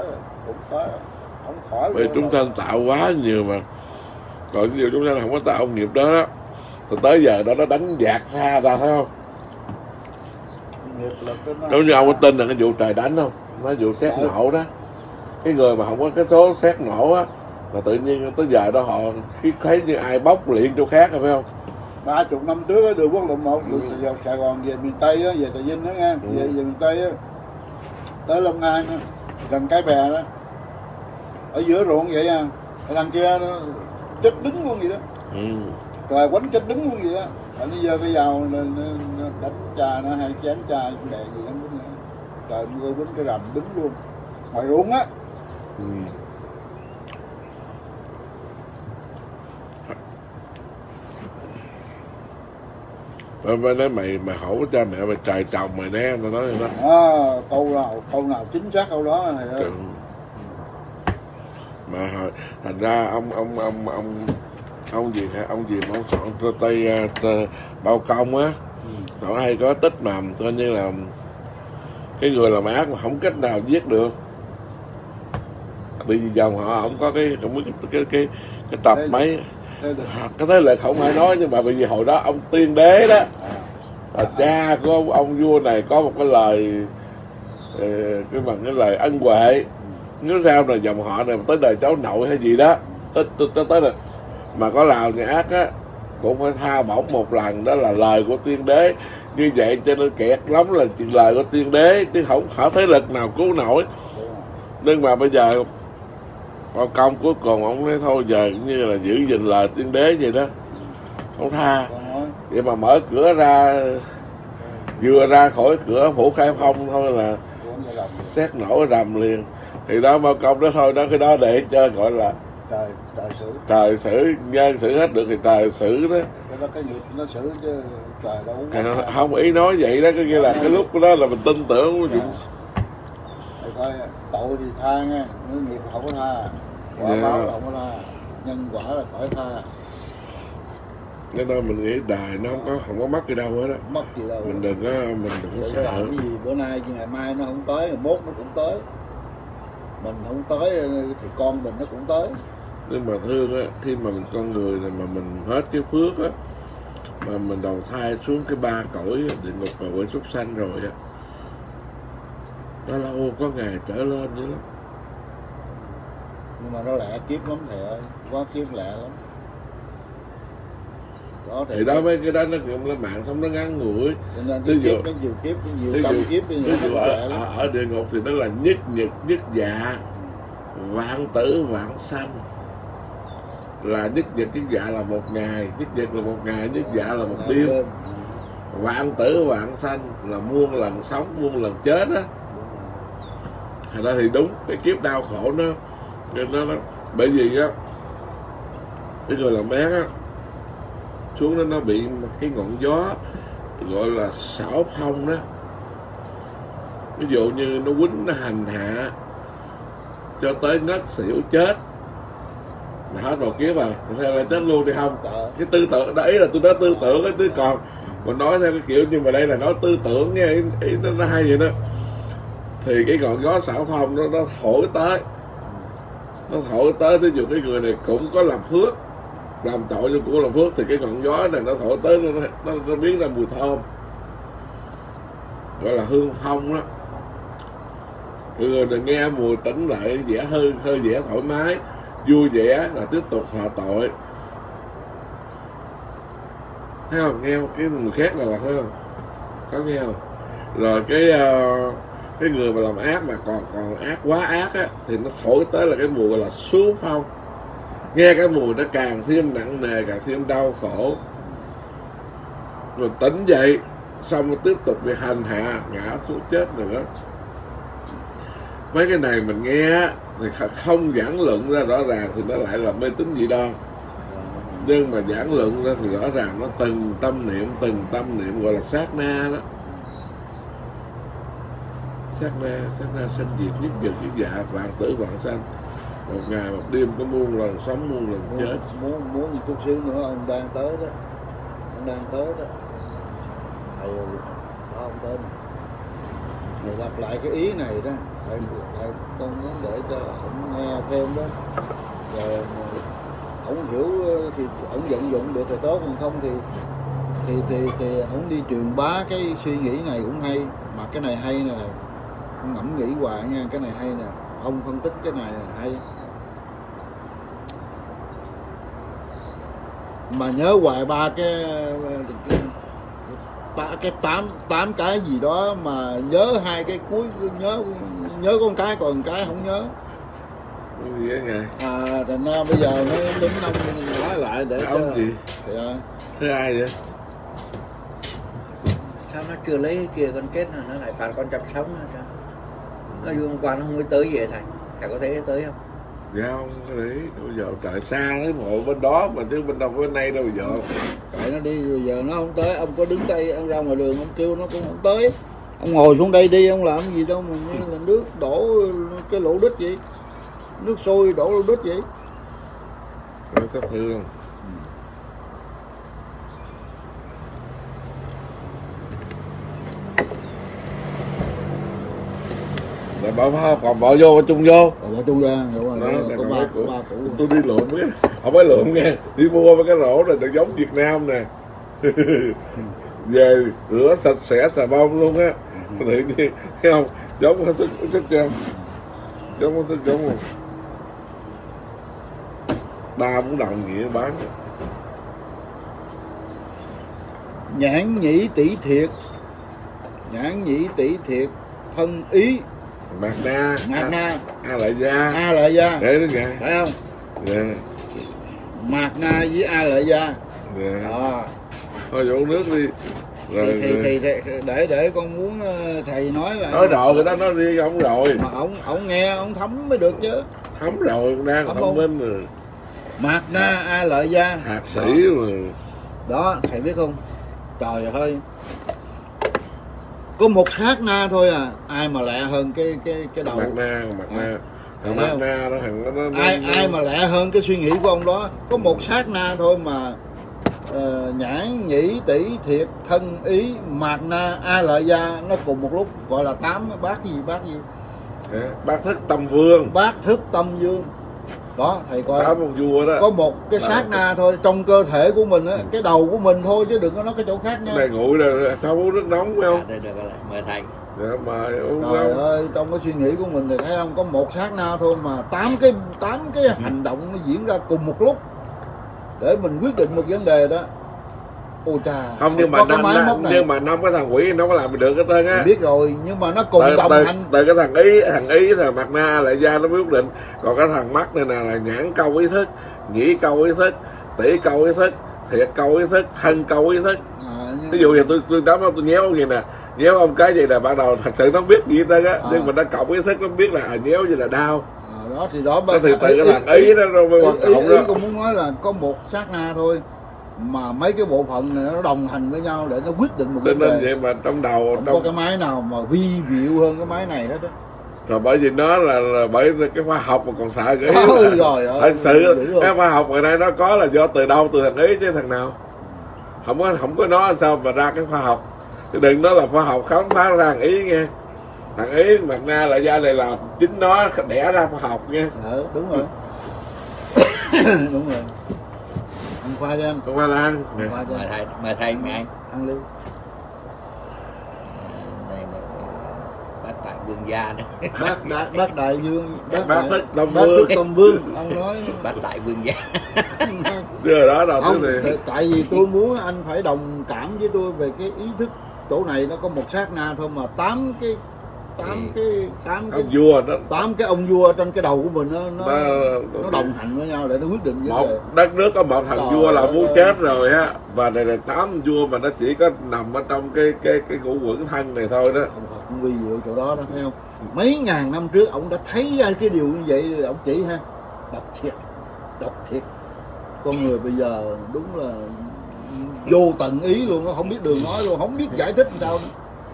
khỏi. Vì chúng sanh tạo quá nhiều mà, còn nhiều chúng sanh không có tạo nghiệp đó, từ tới giờ đó nó đánh dạt xa ra thấy không? Đúng như ông có tin là cái vụ trời đánh không? Nói vụ xét nổ đó, cái người mà không có cái số xét nổ á. Mà tự nhiên tới giờ đó họ khi thấy như ai bóc liền chỗ khác rồi phải không? 30 năm trước á, đường quốc lộ 1 từ Sài Gòn về miền Tây á, về Trà Vinh đó nghe, về miền Tây á, tới Long An đó, gần Cái Bè đó, ở giữa ruộng vậy à, đằng kia nó chết đứng luôn vậy đó, rồi quánh chết đứng luôn vậy đó, rồi bây giờ cái vào đánh trà nó hay chén trà đè gì lắm đó, trời mưa quánh cái rầm đứng luôn, ngoài ruộng á. Mới nói mày hỏi cha mẹ mày trời trồng mày nè, tao nói vậy đó. Câu nào chính xác câu đó này ơi. Mà thành ra ông gì mà ông Tây Bao Công á, họ hay có tích mà coi như là cái người làm ác mà không cách nào giết được. Bởi vì dòng họ không có cái tập mấy. Cái thế là không ai nói, nhưng mà bởi vì hồi đó ông Tiên Đế đó là cha của ông vua này có một cái lời cái lời ân huệ, nếu sao là dòng họ này tới đời cháu nội hay gì đó tới là mà có làm người ác á cũng phải tha bổng một lần, đó là lời của Tiên Đế. Như vậy cho nên kẹt lắm là lời của Tiên Đế chứ không có thế lực nào cứu nổi. Nhưng mà bây giờ Bao Công cuối cùng ông nói thôi giờ cũng như là giữ gìn lời Tiên Đế vậy đó. không tha. Vậy mà mở cửa ra, vừa ra khỏi cửa Phủ Khai Phong thôi là xét nổ rầm liền. Thì đó Mao Công đó thôi, đó cái đó để chơi gọi là trời xử, nhân xử hết được thì trời xử đó. Cái nghiệp nó xử chứ trời đâu có. Không, ý nói vậy đó, có nghĩa là cái lúc đó là mình tin tưởng. Thôi tội thì tha nghe, nếu nghiệp không có tha, quả báo không có tha, nhân quả là phải tha. Nên đó mình nghĩ đời nó không có mất gì đâu hết á. Mất gì đâu. Mình đừng có sợ. Cái gì bữa nay chứ ngày mai nó không tới, ngày mốt nó cũng tới. Mình không tới thì con mình nó cũng tới. Nhưng mà thương á, khi mà mình con người này mà mình hết cái phước á, mà mình đầu thai xuống cái ba cõi địa ngục và quỷ súc sanh rồi á, nó lâu có ngày trở lên dữ lắm. Nhưng mà nó lẹ kiếp lắm thầy ơi, quá kiếp lẹ lắm. Đó, thì đó mấy cái đó nó cũng là mạng sống nó ngắn ngủi. Ví dụ ở địa ngục thì nó là nhất nhật nhất dạ, vạn tử vạn sanh. Là nhất nhật nhất dạ là một ngày, nhất nhật là một ngày, nhất dạ là một đêm. Vạn tử vạn sanh là muôn lần sống muôn lần chết á. Thành ra thì đúng cái kiếp đau khổ nó bởi vì á cái người làm bén á xuống đó nó bị một cái ngọn gió gọi là xảo phong đó, ví dụ như nó quýnh nó hành hạ cho tới ngất xỉu chết là hết một kiếp rồi, theo là chết luôn đi không. Cái tư tưởng đấy là tôi nói tư tưởng ấy, tôi còn mình nói theo cái kiểu nhưng mà đây là nói tư tưởng nghe, ý nó hay vậy đó. Thì cái ngọn gió xảo phong nó thổi tới, thí dụ cái người này cũng có làm phước, làm tội cho của làm phước thì cái ngọn gió này nó thổi tới nó biến ra mùi thơm gọi là hương phong đó. Người này nghe mùi tỉnh lại vẻ hơi vẻ thoải mái vui vẻ là tiếp tục hạ tội, thấy không? Nghe cái người khác là thấy không, có nghe không? Rồi cái người mà làm ác mà còn ác quá ác á thì nó thổi tới là cái mùi gọi là xuống phong. Nghe cái mùi nó càng thêm nặng nề, càng thêm đau khổ. Rồi tỉnh dậy, xong rồi tiếp tục bị hành hạ, ngã xuống chết nữa. Mấy cái này mình nghe thì không giảng luận ra rõ ràng thì nó lại là mê tín dị đoan. Nhưng mà giảng luận ra thì rõ ràng nó từng tâm niệm gọi là sát na đó. Sát na sanh diệt, nhất diệt, nhất dạ, vạn tử, vạn sanh. Một ngày một đêm có muôn lần sống muôn lần chết. Muốn gì chút xíu nữa ông đang tới đó. Thầy ông tới nè. Thầy lặp lại cái ý này đó. Thầy con muốn để cho ông nghe thêm đó. Rồi ông hiểu thì ông vận dụng được thì tốt, còn không thì ông đi truyền bá cái suy nghĩ này cũng hay. Mà cái này hay nè, ông ngẫm nghĩ hoài nha, cái này hay nè. Ông phân tích cái này là hay. Mà nhớ hoài ba cái tám cái gì đó mà nhớ hai cái cuối, nhớ con cái còn cái không nhớ. À thành ra bây giờ nó đến ông nói lại để ông gì? Thế ai vậy? Sao nó chưa lấy cái kia con kết nó lại phạt con chập sống nữa sao? Nó vô hôm qua nó không có tới vậy thầy có thể tới không? Dạ không có thể, bây giờ trời xa tới mộ bên đó mà chứ bên đâu bên nay đâu giờ. Tại nó đi rồi giờ nó không tới, ông có đứng đây, ông ra ngoài đường ông kêu nó cũng không tới. Ông ngồi xuống đây đi, ông làm gì đâu mà là nước đổ cái lỗ đít vậy. Nước sôi đổ lỗ đít vậy. Rồi sắp hư không? Bỏ còn bỏ vô chung vô. Bỏ chung ra rồi. Đó, có ba củ. Tôi đi lượm cái, không phải lượm nghe, đi mua mấy cái rổ này nó giống Việt Nam nè. Về rửa sạch sẽ xà bông luôn á. Tự nhiên thấy không? Giống hết sức chưa? Giống hết sức giống luôn. Ba cũng đồng nghĩa bán. Nhãn nhĩ tỷ thiệt. Nhãn nhĩ tỷ thiệt thân ý. Mạt na A Lợi Gia. Để đúng vậy. Phải không? Mạt na với A Lợi Gia Đó. Thôi uống nước đi. Rồi, thì để con muốn thầy nói là nói rồi, cái đó nó riêng ông rồi. Mà ông nghe ông thấm mới được chứ. Thấm rồi, đang thông minh rồi. Mạt Na A Lợi Gia. Hạc sĩ mà. Đó, thầy biết không? Trời ơi. Có một sát na thôi à, ai mà lẹ hơn cái đầu Mạt Na. Mạt Na đó, thằng ai mà lẹ hơn cái suy nghĩ của ông đó. Có một sát na thôi mà nhãn nhĩ tỷ thiệt thân ý Mạt Na A Lợi Gia nó cùng một lúc, gọi là tám bát gì bát thức tâm vương, đó thầy coi tám con vua đó. Có một cái sát na thôi trong cơ thể của mình á, cái đầu của mình thôi chứ đừng có nói cái chỗ khác nha. Này nguội là sao uống nước nóng phải không? Đây được rồi, mời thầy. Dạ, mời uống nước. Trời ơi, trong cái suy nghĩ của mình thì thấy không, có một sát na thôi mà tám cái hành động nó diễn ra cùng một lúc để mình quyết định một vấn đề đó. Ô trà. Không, nhưng mà năm cái thằng quỷ nó có làm được hết trơn á. Biết rồi, nhưng mà nó cùng đồng hành. Từ cái thằng ý là Mạt Na lại ra nó mới quyết định. Còn cái thằng mắt này là nhãn câu ý thức, nhĩ câu ý thức, tỷ câu ý thức, thiệt câu ý thức, thân câu ý thức. Ví dụ như tôi đấm ông, tôi nhéo ông gì nè, nhéo ông cái gì là ban đầu thật sự nó biết gì hết trơn á, nhưng mà nó cộng ý thức nó biết là nhéo gì là đau. Đó thì đó bây giờ cái thằng ý nó mới hoạt động đó. Tôi muốn nói là có một sát na thôi mà mấy cái bộ phận này nó đồng hành với nhau để nó quyết định một cái vấn đề. Nên vậy mà trong đầu không có cái máy nào mà vi diệu hơn cái máy này hết đó. Rồi bởi vì nó là bởi cái khoa học mà còn sợ cái ý. Thật sự cái khoa học ngày nay nó có là do từ đâu, từ thằng ý chứ thằng nào. Không có nó sao mà ra cái khoa học. Chứ đừng nói là khoa học khám phá ra thằng ý nghe. Thằng ý Mạt Na lại ra đây là chính nó đẻ ra khoa học nghe. Đúng rồi. Đúng rồi. Ăn khoai đi em. Ăn khoai lang. Mời thầy mẹ ăn. Ăn đi. Đây là bác đại vương gia đó. Bác đại vương. Bác thích Đông Vương. Ông nói. Bác đại vương gia. Đưa đó đầu tiên thì. Tại vì tôi muốn anh phải đồng cảm với tôi về cái ý thức chỗ này, nó có một sát na thôi mà tám cái ông vua đó, tám cái ông vua trên cái đầu của mình nó đồng hành với nhau để nó quyết định với một đất nước. Có một thằng vua là muốn chết rồi á, và này là tám vua mà nó chỉ có nằm ở trong cái ngũ quẩn thân này thôi đó. Ông quy dựa chỗ đó đó, thấy không? Mấy ngàn năm trước ông đã thấy ra cái điều như vậy, ông chỉ ha. Độc thiệt con người bây giờ đúng là vô tận ý luôn, nó không biết đường nói luôn, không biết giải thích làm sao nữa.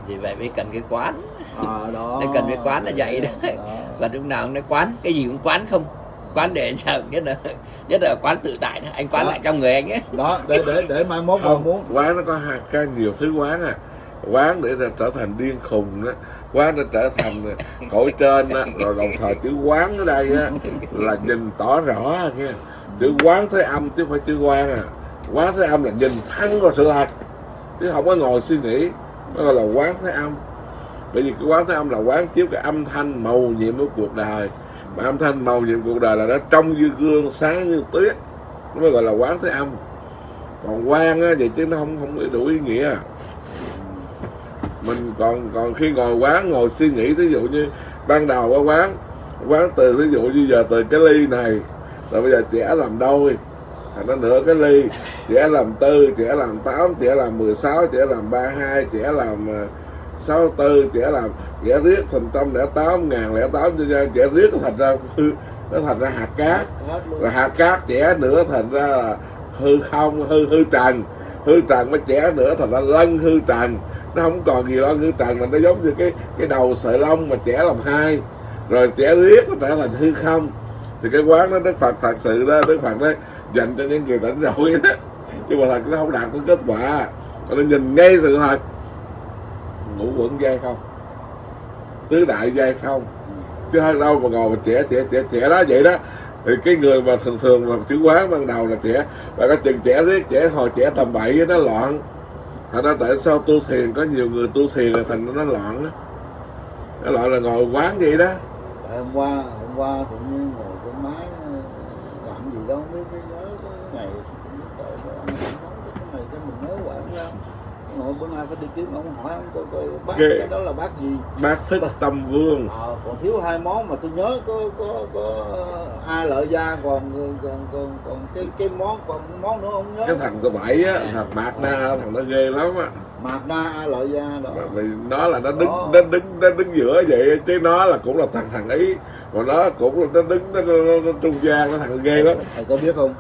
Vì vậy mới cần cái quán. Nó cần cái quán nó vậy đó. Và lúc nào nó quán, cái gì cũng quán không. Quán để sao, nhất là quán tự tại đó. Anh quán lại trong người anh ấy. Đó, để mai mốt không muốn. Quán nó có nhiều thứ quán à. Quán để trở thành điên khùng đó. Quán để trở thành cõi trên đó. Rồi đồng thời chữ quán ở đây đó, là nhìn tỏ rõ nghe. Chữ quán thế âm chứ không phải chữ quán à. Quán thế âm là nhìn thẳng vào sự thật, chứ không có ngồi suy nghĩ. Nó gọi là quán thế âm. Bởi vì cái quán thế âm là quán chiếu cái âm thanh màu nhiệm của cuộc đời. Mà âm thanh màu nhiệm cuộc đời là nó trong như gương, sáng như tuyết. Nó mới gọi là quán thế âm. Còn quán á, vậy chứ nó không đủ ý nghĩa. Mình còn khi ngồi quán, ngồi suy nghĩ, thí dụ như ban đầu qua quán từ, thí dụ như giờ từ cái ly này, rồi bây giờ trẻ làm đôi, nó nửa cái ly, trẻ làm 4, trẻ làm 8, trẻ làm 16, trẻ làm 32, trẻ làm 64, trẻ riết thành 108, 1008, trẻ riết nó thành ra hạt cát, rồi hạt cát trẻ nữa thành ra là hư không, hư trần, mới trẻ nữa thành ra lân hư trần, nó không còn gì lân hư trần, là nó giống như cái đầu sợi lông mà trẻ làm 2, rồi trẻ riết nó trở thành hư không. Thì cái quán đó Đức Phật thật sự đó, Đức Phật đấy dành cho những người rảnh rỗi đó, nhưng mà thật nó không đạt tới kết quả. Nó nhìn ngay sự thật. Ngũ quẩn dai không, tứ đại dai không, chứ hơn đâu mà ngồi mà trẻ đó vậy đó. Thì cái người mà thường làm chữ quán ban đầu là trẻ, và cái chừng trẻ riết, trẻ hồi trẻ tầm 7 nó loạn. Thành ra tại sao tu thiền có nhiều người tu thiền là thành nó loạn đó. Nó loạn là ngồi quán vậy đó. Hôm qua tự nhiên ngồi cái máy làm gì đâu không biết, cái nhớ cái ngày cái mình nhớ quãng ra. nội bữa nay phải đi kiếm ông hỏi ông coi bác cái đó là bác gì. Bác Thích Tâm Vương. Còn thiếu hai món mà tôi nhớ có A Lợi Gia còn cái món nữa không nhớ. Cái thằng số 7 á, thằng Mạc Na, thằng nó ghê lắm á. Mạc Na A Lợi Gia đó. Mà nó là nó đứng giữa vậy chứ nó là cũng là thằng ấy, còn nó cũng là nó đứng trung gian, nó thằng ghê lắm. Thầy có biết không?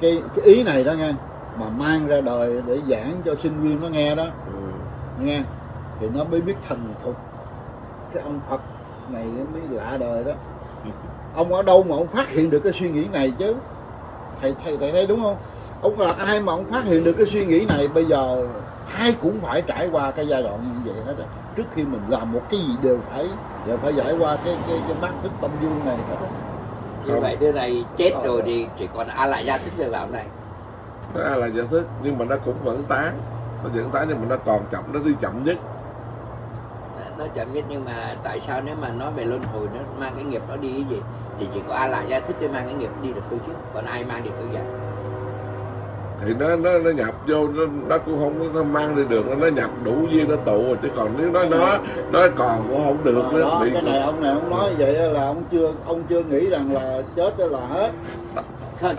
Cái ý này đó nghe, mà mang ra đời để giảng cho sinh viên nó nghe đó, nghe thì nó mới biết thần phục. Cái ông Phật này mới lạ đời đó. Ông ở đâu mà ông phát hiện được cái suy nghĩ này chứ? Thầy thấy đúng không? Ông là ai mà ông phát hiện được cái suy nghĩ này? Bây giờ ai cũng phải trải qua cái giai đoạn như vậy hết rồi. Trước khi mình làm một cái gì đều phải trải qua cái bác Thích Tâm Vương này hết đó. Như vậy đứa này chết rồi thì chỉ còn A Lại Gia Thích giờ làm này. Đó là giải thích, nhưng mà nó cũng vẫn tán. Nó vẫn tán nhưng mà nó còn chậm, nó đi chậm nhất. Nó chậm nhất, nhưng mà tại sao nếu mà nói về luân hồi nó mang cái nghiệp nó đi cái gì? Thì chỉ có A Lại Gia Thích để mang cái nghiệp đi được thôi chứ. Còn ai mang được cái gì? Thì nó nhập vô, nó cũng không nó mang đi được, nó nhập đủ duyên nó tụ rồi. Chứ còn nếu nó còn cũng không được nữa. Đó, cái này ông nói vậy là ông chưa nghĩ rằng là chết là hết.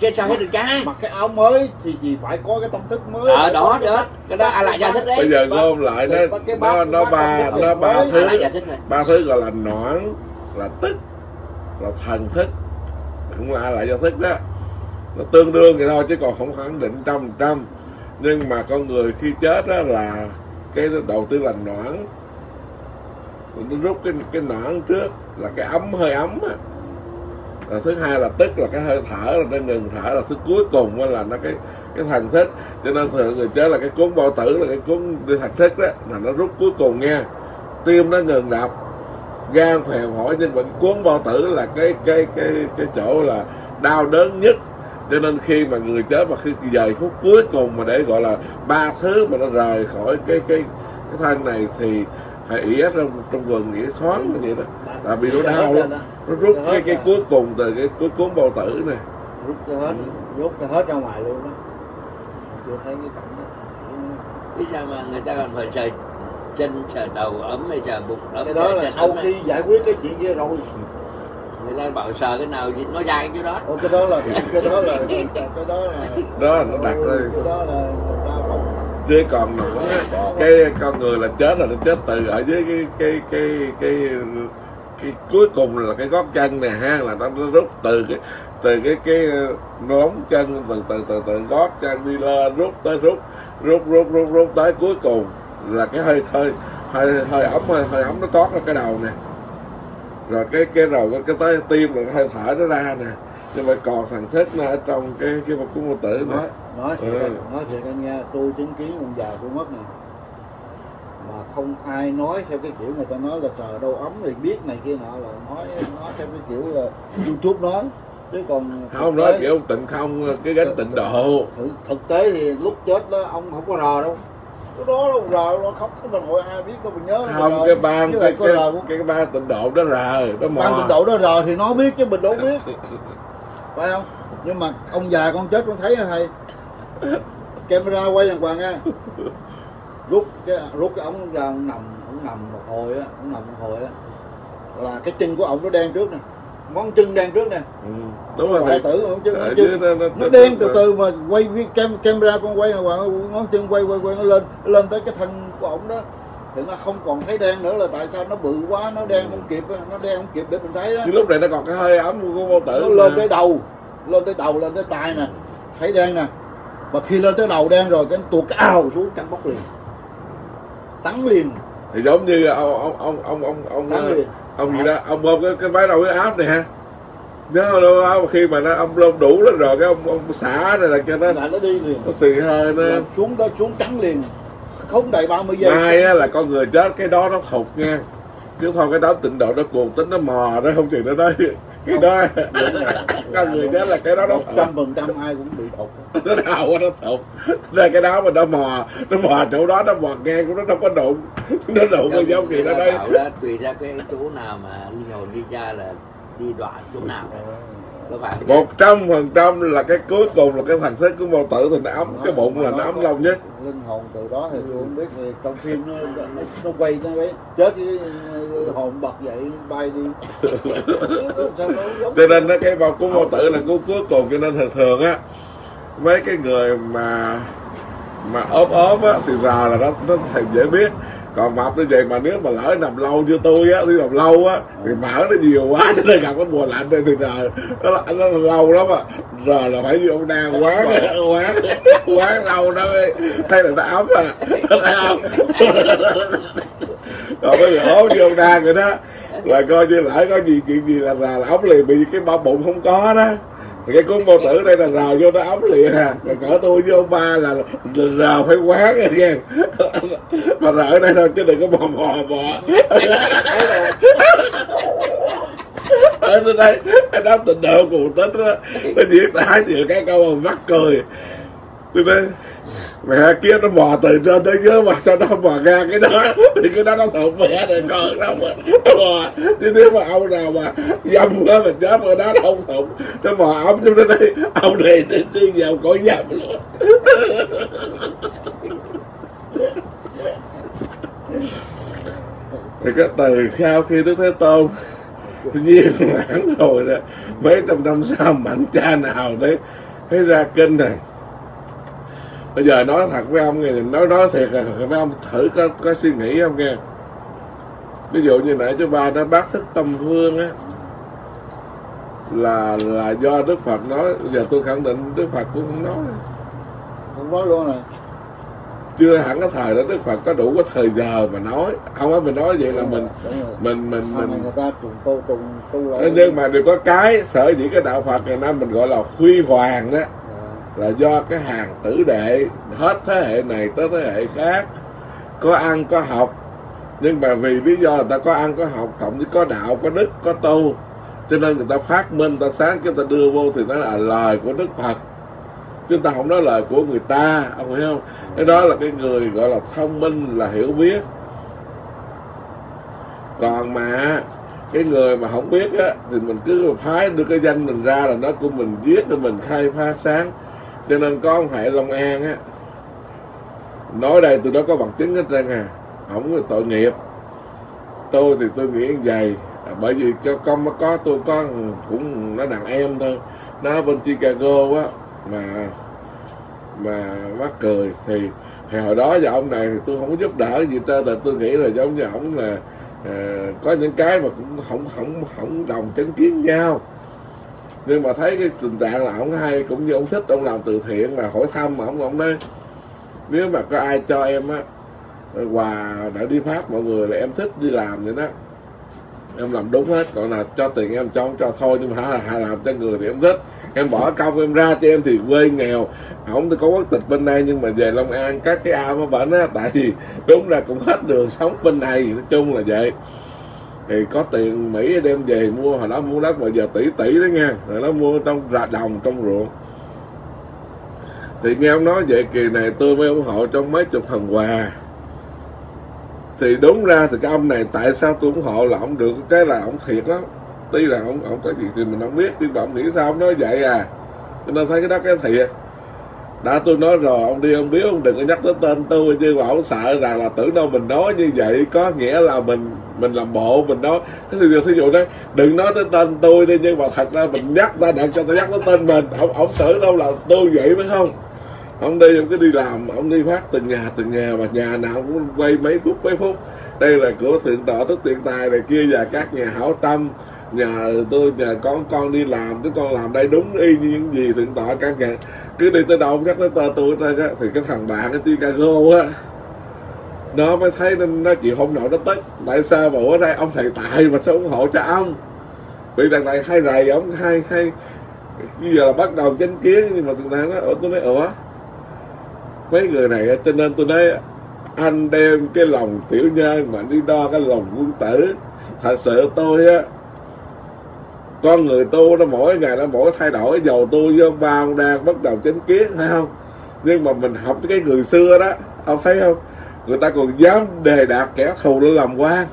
Chết sao hết được cha? Mặc cái áo mới thì phải có cái tâm thức mới. Ở đó đó, cái đó A Lại Gia Thích đấy. Bây giờ gom lại nó ba thứ gọi là noãn, là tức, là thần thức, cũng là A Lại Gia Thích đó. Nó tương đương vậy thôi chứ còn không khẳng định 100%. Nhưng mà con người khi chết đó là cái đầu tiên là noãn, nó rút cái noãn trước là cái ấm, hơi ấm á. Là thứ hai là tức, là cái hơi thở, là nó ngừng thở. Là thứ cuối cùng là nó cái thần thích. Cho nên thường người chết là cái cuốn bao tử, là cái cuốn đi thần thích đó, là nó rút cuối cùng nha. Tim nó ngừng đập, gan khèo hỏi, nhưng mà cuốn bao tử là cái chỗ là đau đớn nhất. Cho nên khi mà người chết mà khi về phút cuối cùng mà để gọi là ba thứ mà nó rời khỏi cái thân này thì hãy ý hết trong vườn nghĩa thoáng như vậy đó. Là bị nó đau lắm. Nó rút cái cuối cùng từ cái cuốn bao tử này. Rút hết ra ngoài luôn đó. Chưa thấy cái cảnh đó. Biết sao mà người ta còn phải sờ chân, sờ đầu ấm hay sờ bụng ấm? Cái đó là sau khi giải quyết cái chuyện kia rồi. Người ta bảo sờ cái nào nó ra cái chỗ đó. Ủa, cái đó là đó nó đặt ra. Cái đó là chứ còn nữa cái con người là chết là nó chết từ ở dưới cái cuối cùng là cái gót chân nè ha, là nó rút từ cái lóng chân, từ gót chân đi lên rút tới rút tới cuối cùng là cái hơi ấm nó thoát ra cái đầu nè, rồi cái tới tim là cái hơi thở nó ra nè. Nhưng mà còn thằng thích nó ở trong cái một cuốn bao tử nữa. Nói thiệt anh nghe, tôi chứng kiến ông già tôi mất nè, mà không ai nói theo cái kiểu người ta nói là sờ đâu ấm rồi biết này kia nọ, là nói theo cái kiểu là YouTube nói, chứ còn không nói tế, kiểu tịnh không, cái gánh tịnh độ. Thực tế thì lúc chết đó ông không có rờ đâu. Cái đó đâu rờ, nó khóc cái mình ngồi ai biết đâu, mình nhớ không rờ. cái ba tịnh độ đó rờ, nó mò. Ban tịnh độ đó rờ thì nó biết chứ mình đâu biết. Phải không? Nhưng mà ông già con chết con thấy hả thầy? Camera quay đàng hoàng nha. Rút cái ống ra, ông nằm một hồi á. Là cái chân của ông nó đen trước nè. Món chân đen trước nè. Ừ, đúng rồi. Đại tử ông chân nó đen từ từ mà quay camera con quay đàng hoàng, ngón chân quay nó lên tới cái thân của ông đó. Thì nó không còn thấy đen nữa, là tại sao nó bự quá, nó đen không kịp, để mình thấy đó. Chứ lúc này nó còn cái hơi ấm của con bao tử. Nó lên tới đầu, lên tới tai nè, thấy đen nè. Mà khi lên tới đầu đen rồi cái nó tuột cái ao xuống, trắng bóc liền, tắn liền. Thì giống như ông gì đó, ông ôm cái máy đầu cái áp này ha. Nhớ đâu khi mà nó ông lông đủ lên rồi cái ông xả này là cho nó đi liền. Nó xì hơi nó xuống đó, xuống trắng liền, không đầy 30 giây. Mai á, là con người chết cái đó nó thụt nha. Chứ thôi cái đó tịnh độ nó cuồng tính, nó mò đó, không chừng nó nói cái đó. Con người chết là cái đó nó 100% ai cũng bị thụt. Nó đau quá, nó thụt. Nên cái đó mà nó mò chỗ đó, nó mò ngang của nó đâu có đụng. Nó đụng cái giống gì nó đây. Tùy ra cái chỗ nào mà đi ra là đi đoạn chỗ nào. 100% là cái cuối cùng là cái thành tích của bao tử thì nó ấm cái bụng là nó ấm lâu nhất. Linh hồn từ đó thì tôi không biết, trong phim nó quay nó ấy chết cái hồn bật dậy bay đi. Cho nên cái bao của bao tử là cuối cùng, cho nên thường thường á mấy cái người mà ốm á thì rờ là nó dễ biết. Còn mập nó vậy mà nếu mà lỡ nằm lâu như tôi á, đi nằm lâu á thì mỡ nó nhiều quá, cho nên gặp cái mùa lạnh đây thì rờ nó lâu lắm á, rờ là phải như ông đang quán lâu đó ấy, thấy là nó ấm à, thấy không? Còn bây giờ ốm như ông đang vậy đó là coi như lỡ có gì chuyện gì là rờ là ống liền, bị cái bao bụng không có đó. Thì cái cuốn bao tử đây là rào vô nó ống liền à, còn cỡ tôi với ông ba là rào phải quán nghe, mà rào ở đây thôi chứ đừng có bò. Ở trên đây cái đám tình độ cùng tích đó, nó diễn tả nhiều cái câu mà mắc cười. Tôi nói mẹ kia nó bò từ trên tới dưới mà sao nó bò ra cái đó thì cái đó nó thuộc mẹ rồi còn đâu mà nó bò. Chứ nếu mà ông nào mà dâm đó mà chết rồi đó nó không thuộc, nó bò ống trong đó đi, ông này đi vào cõi dâm luôn. Thì cái từ sau khi Đức Thế Tôn nhiên mãn rồi đó, mấy trăm năm sau mạnh cha nào đấy thấy ra kinh này. Bây giờ nói thật với ông nghe, nói thiệt là mấy ông thử có suy nghĩ không nghe. Ví dụ như nãy chú ba nó bác thức tâm phương á, là do Đức Phật nói. Giờ tôi khẳng định Đức Phật cũng không nói, không nói luôn này. Chưa hẳn cái thời đó Đức Phật có đủ cái thời giờ mà nói. Không á, mình nói vậy là mình nhưng mà đều có cái sở dĩ cái đạo Phật ngày nay mình gọi là huy hoàng đó, là do cái hàng tử đệ hết thế hệ này tới thế hệ khác có ăn có học, nhưng mà vì lý do người ta có ăn có học cộng với có đạo có đức có tu, cho nên người ta phát minh, người ta sáng cái người ta đưa vô thì nó là lời của Đức Phật. Chúng ta không nói lời của người ta, ông hiểu không? Cái đó là cái người gọi là thông minh, là hiểu biết. Còn mà cái người mà không biết á, thì mình cứ phái đưa cái danh mình ra là nó của mình viết để mình khai phá sáng. Cho nên có ông thầy Long An á, nói đây tôi đó có bằng chứng hết trơn à, ổng là tội nghiệp. Tôi thì tôi nghĩ như vậy, bởi vì cho con mà có tôi có cũng nó đàn em thôi, nó ở bên Chicago á mà mắc cười thì hồi đó giờ ông này thì tôi không có giúp đỡ gì trơn, tại tôi nghĩ là giống như ổng là có những cái mà cũng không đồng chánh kiến nhau. Nhưng mà thấy cái tình trạng là ổng hay, cũng như ổng thích, ổng làm từ thiện mà hỏi thăm mà ổng nói nếu mà có ai cho em á quà đã đi phát mọi người là em thích đi làm vậy đó, em làm đúng hết, còn là cho tiền em cho không cho thôi, nhưng mà hãy làm cho người thì em thích, em bỏ công em ra cho em thì quê nghèo. Ổng thì có quốc tịch bên đây nhưng mà về Long An các cái ao nó bệnh á, tại vì đúng ra cũng hết đường sống bên này, nói chung là vậy. Thì có tiền Mỹ đem về mua, hồi đó mua đất mà giờ tỷ đó nha, rồi nó mua trong đồng trong ruộng. Thì nghe ông nói vậy kỳ này tôi mới ủng hộ trong mấy chục phần quà. Thì đúng ra thì cái ông này tại sao tôi ủng hộ là ông được cái là ông thiệt lắm. Tuy là ông có gì thì mình không biết, nhưng mà ông nghĩ sao ông nói vậy à, cho nên thấy cái đó cái thiệt. Đã tôi nói rồi, ông đi ông biết, ông đừng có nhắc tới tên tôi, nhưng mà ông sợ rằng là tưởng đâu mình nói như vậy có nghĩa là mình làm bộ mình nói. Thế thì thí dụ đó đừng nói tới tên tôi đi, nhưng mà thật ra mình nhắc ta đặt cho ta nhắc tới tên mình, ông tưởng đâu là tôi vậy phải không. Ông đi ông cứ đi làm, ông đi phát từng nhà mà nhà nào cũng quay mấy phút. Đây là cửa Thượng Tọa Thích Thiện Tài này kia, và các nhà hảo tâm, nhà tôi, nhà con đi làm, chứ con làm đây đúng y như những gì Thượng Tọa căn nhà. Cứ đi tới đâu nhắc tới tên tôi ra, thì cái thằng bạn ở Chicago á nó mới thấy nên nó chịu không nổi, nó tức tại sao mà ở đây ông thầy Tài mà sao ủng hộ cho ông, vì thằng này hay rầy ông hay bây giờ là bắt đầu chánh kiến. Nhưng mà thằng này nó tôi nói mấy người này, cho nên tôi nói anh đem cái lòng tiểu nhân mà đi đo cái lòng quân tử. Thật sự tôi á, con người tu nó mỗi ngày nó mỗi thay đổi, dầu tôi với ông ba ông đang bắt đầu chánh kiến hay không, nhưng mà mình học cái người xưa đó, ông thấy không, người ta còn dám đề đạt kẻ thù lên làm quan.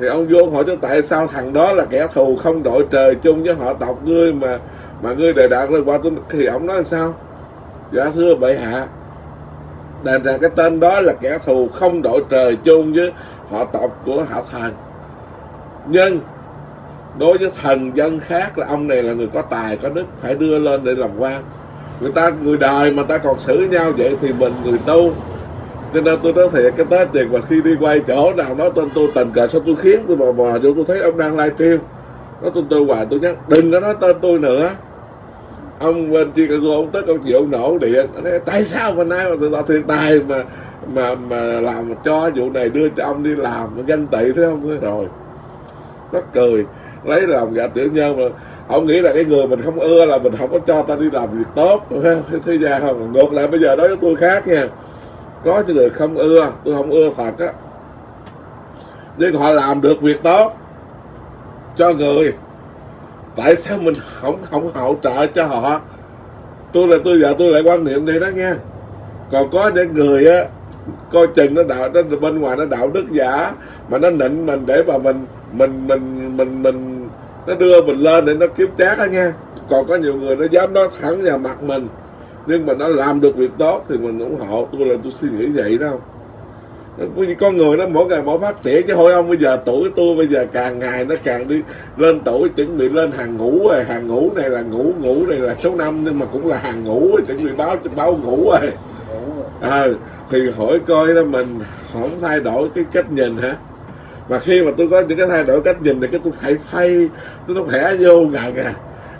Thì ông vô hỏi cho tại sao thằng đó là kẻ thù không đội trời chung với họ tộc ngươi mà ngươi đề đạt lên qua tôi. Thì ông nói là sao? Dạ thưa bệ hạ, đành rằng cái tên đó là kẻ thù không đội trời chung với họ tộc của hạ thần, nhưng đối với thần dân khác là ông này là người có tài có đức, phải đưa lên để làm quan. Người ta người đời mà ta còn xử nhau vậy thì mình người tu. Cho nên tôi nói thiệt, cái Tết Việt mà khi đi quay chỗ nào nói tên tôi tình cờ sao tôi khiến tôi mò vô, tôi thấy ông đang live stream, nói tên tôi hoài, tôi nhắc đừng có nói tên tôi nữa. Ông bên Chicago ông tức, ông chịu, ông nổ điện, ông nói tại sao mà nay mà tụi tao Thiện Tài mà làm cho vụ này, đưa cho ông đi làm ganh tị thế không? Rồi nó cười lấy lòng gà tiểu nhân mà. Ông nghĩ là cái người mình không ưa là mình không có cho ta đi làm việc tốt, thế ra không? Ngược lại bây giờ đối với tôi khác nha, có những người không ưa, tôi không ưa thật á, nhưng họ làm được việc tốt cho người, tại sao mình không hỗ trợ cho họ? Tôi lại quan niệm đi đó nha. Còn có những người á, coi chừng nó bên ngoài nó đạo đức giả mà nó nịnh mình để mà mình nó đưa mình lên để nó kiếm trác đó nha. Còn có nhiều người nó dám nói thẳng vào mặt mình, nhưng mà nó làm được việc tốt thì mình ủng hộ. Tôi suy nghĩ vậy đó. Con người nó mỗi ngày mỗi phát triển chứ hồi ông bây giờ tuổi tôi bây giờ càng ngày nó càng đi lên tuổi, chuẩn bị lên hàng ngũ rồi. Hàng ngũ này là ngũ này là số 5 nhưng mà cũng là hàng ngũ, chuẩn bị báo ngũ rồi. Thì hỏi coi đó, mình không thay đổi cái cách nhìn hả? Mà khi mà tôi có những cái thay đổi cách nhìn thì cái tôi phải thay, tôi nó khỏe vô ngàn à.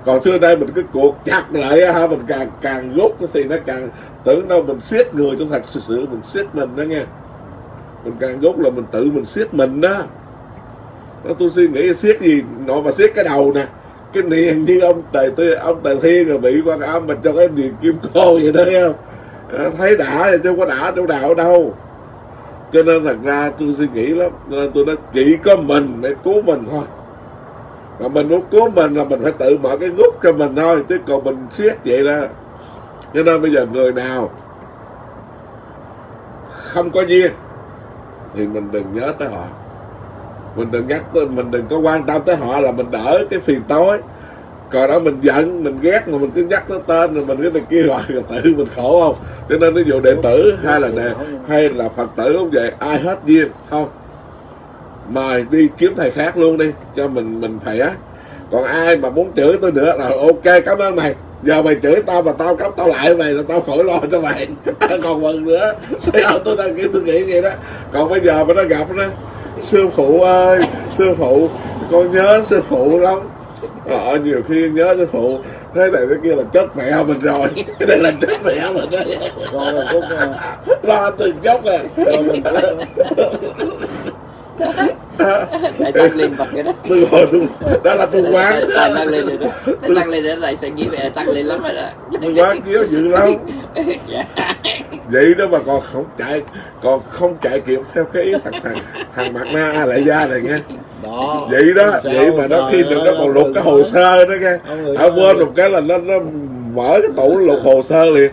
Còn xưa đây mình cứ cuộc chặt lại ha, mình càng rút thì nó càng tưởng đâu mình siết người, cho thật sự mình siết mình đó nghe. Mình càng rút là mình tự mình siết mình đó. Nó tôi suy nghĩ siết gì nội mà siết cái đầu nè, cái niềm như ông Tài Thiên rồi bị quan âm mình cho cái niềm kim cô vậy đó không? Thấy đã thì chứ có đã chỗ đạo đâu. Cho nên thật ra tôi suy nghĩ lắm, cho nên tôi nói chỉ có mình để cứu mình thôi. Mà mình muốn cứu mình là mình phải tự mở cái nút cho mình thôi, chứ còn mình siết vậy đó. Cho nên bây giờ người nào không có duyên thì mình đừng nhớ tới họ, mình đừng nhắc tới, mình đừng có quan tâm tới họ là mình đỡ cái phiền tối. Còn đó mình giận, mình ghét mà mình cứ nhắc tới tên rồi mình cứ này kia hoài rồi tự mình khổ không? Cho nên ví dụ đệ tử hay là Phật tử cũng vậy, ai hết duyên không mời đi kiếm thầy khác luôn đi cho mình khỏe. Còn ai mà muốn chửi tôi nữa là ok, cảm ơn mày, giờ mày chửi tao mà tao cấm tao lại mày là tao khỏi lo cho mày. Còn mừng nữa. Tôi đang nghĩ, tôi nghĩ vậy đó. Còn bây giờ mà nó gặp đó, sư phụ ơi, sư phụ con nhớ sư phụ lắm. Nhiều khi nhớ sư phụ thế này thế kia là chết mẹ mình rồi, cái này là chết mẹ mình rồi, lo từng dốc này. Lại tăng lên bậc cái đó. Tôi ngồi xuống, đó là tôi quán. Tăng lên rồi đó. Tăng lên để lại sẽ nghĩ về tăng lên lắm rồi đó. Tôi quán kéo dữ lắm. Vậy đó mà còn không chạy kịp theo cái ý thằng mặt na lại ra này nghe. Đó, vậy đó, vậy mà nó khi được nó còn lục cái hồ sơ đó nghe. Ở bên một cái là nó mở cái tủ lục hồ sơ liền.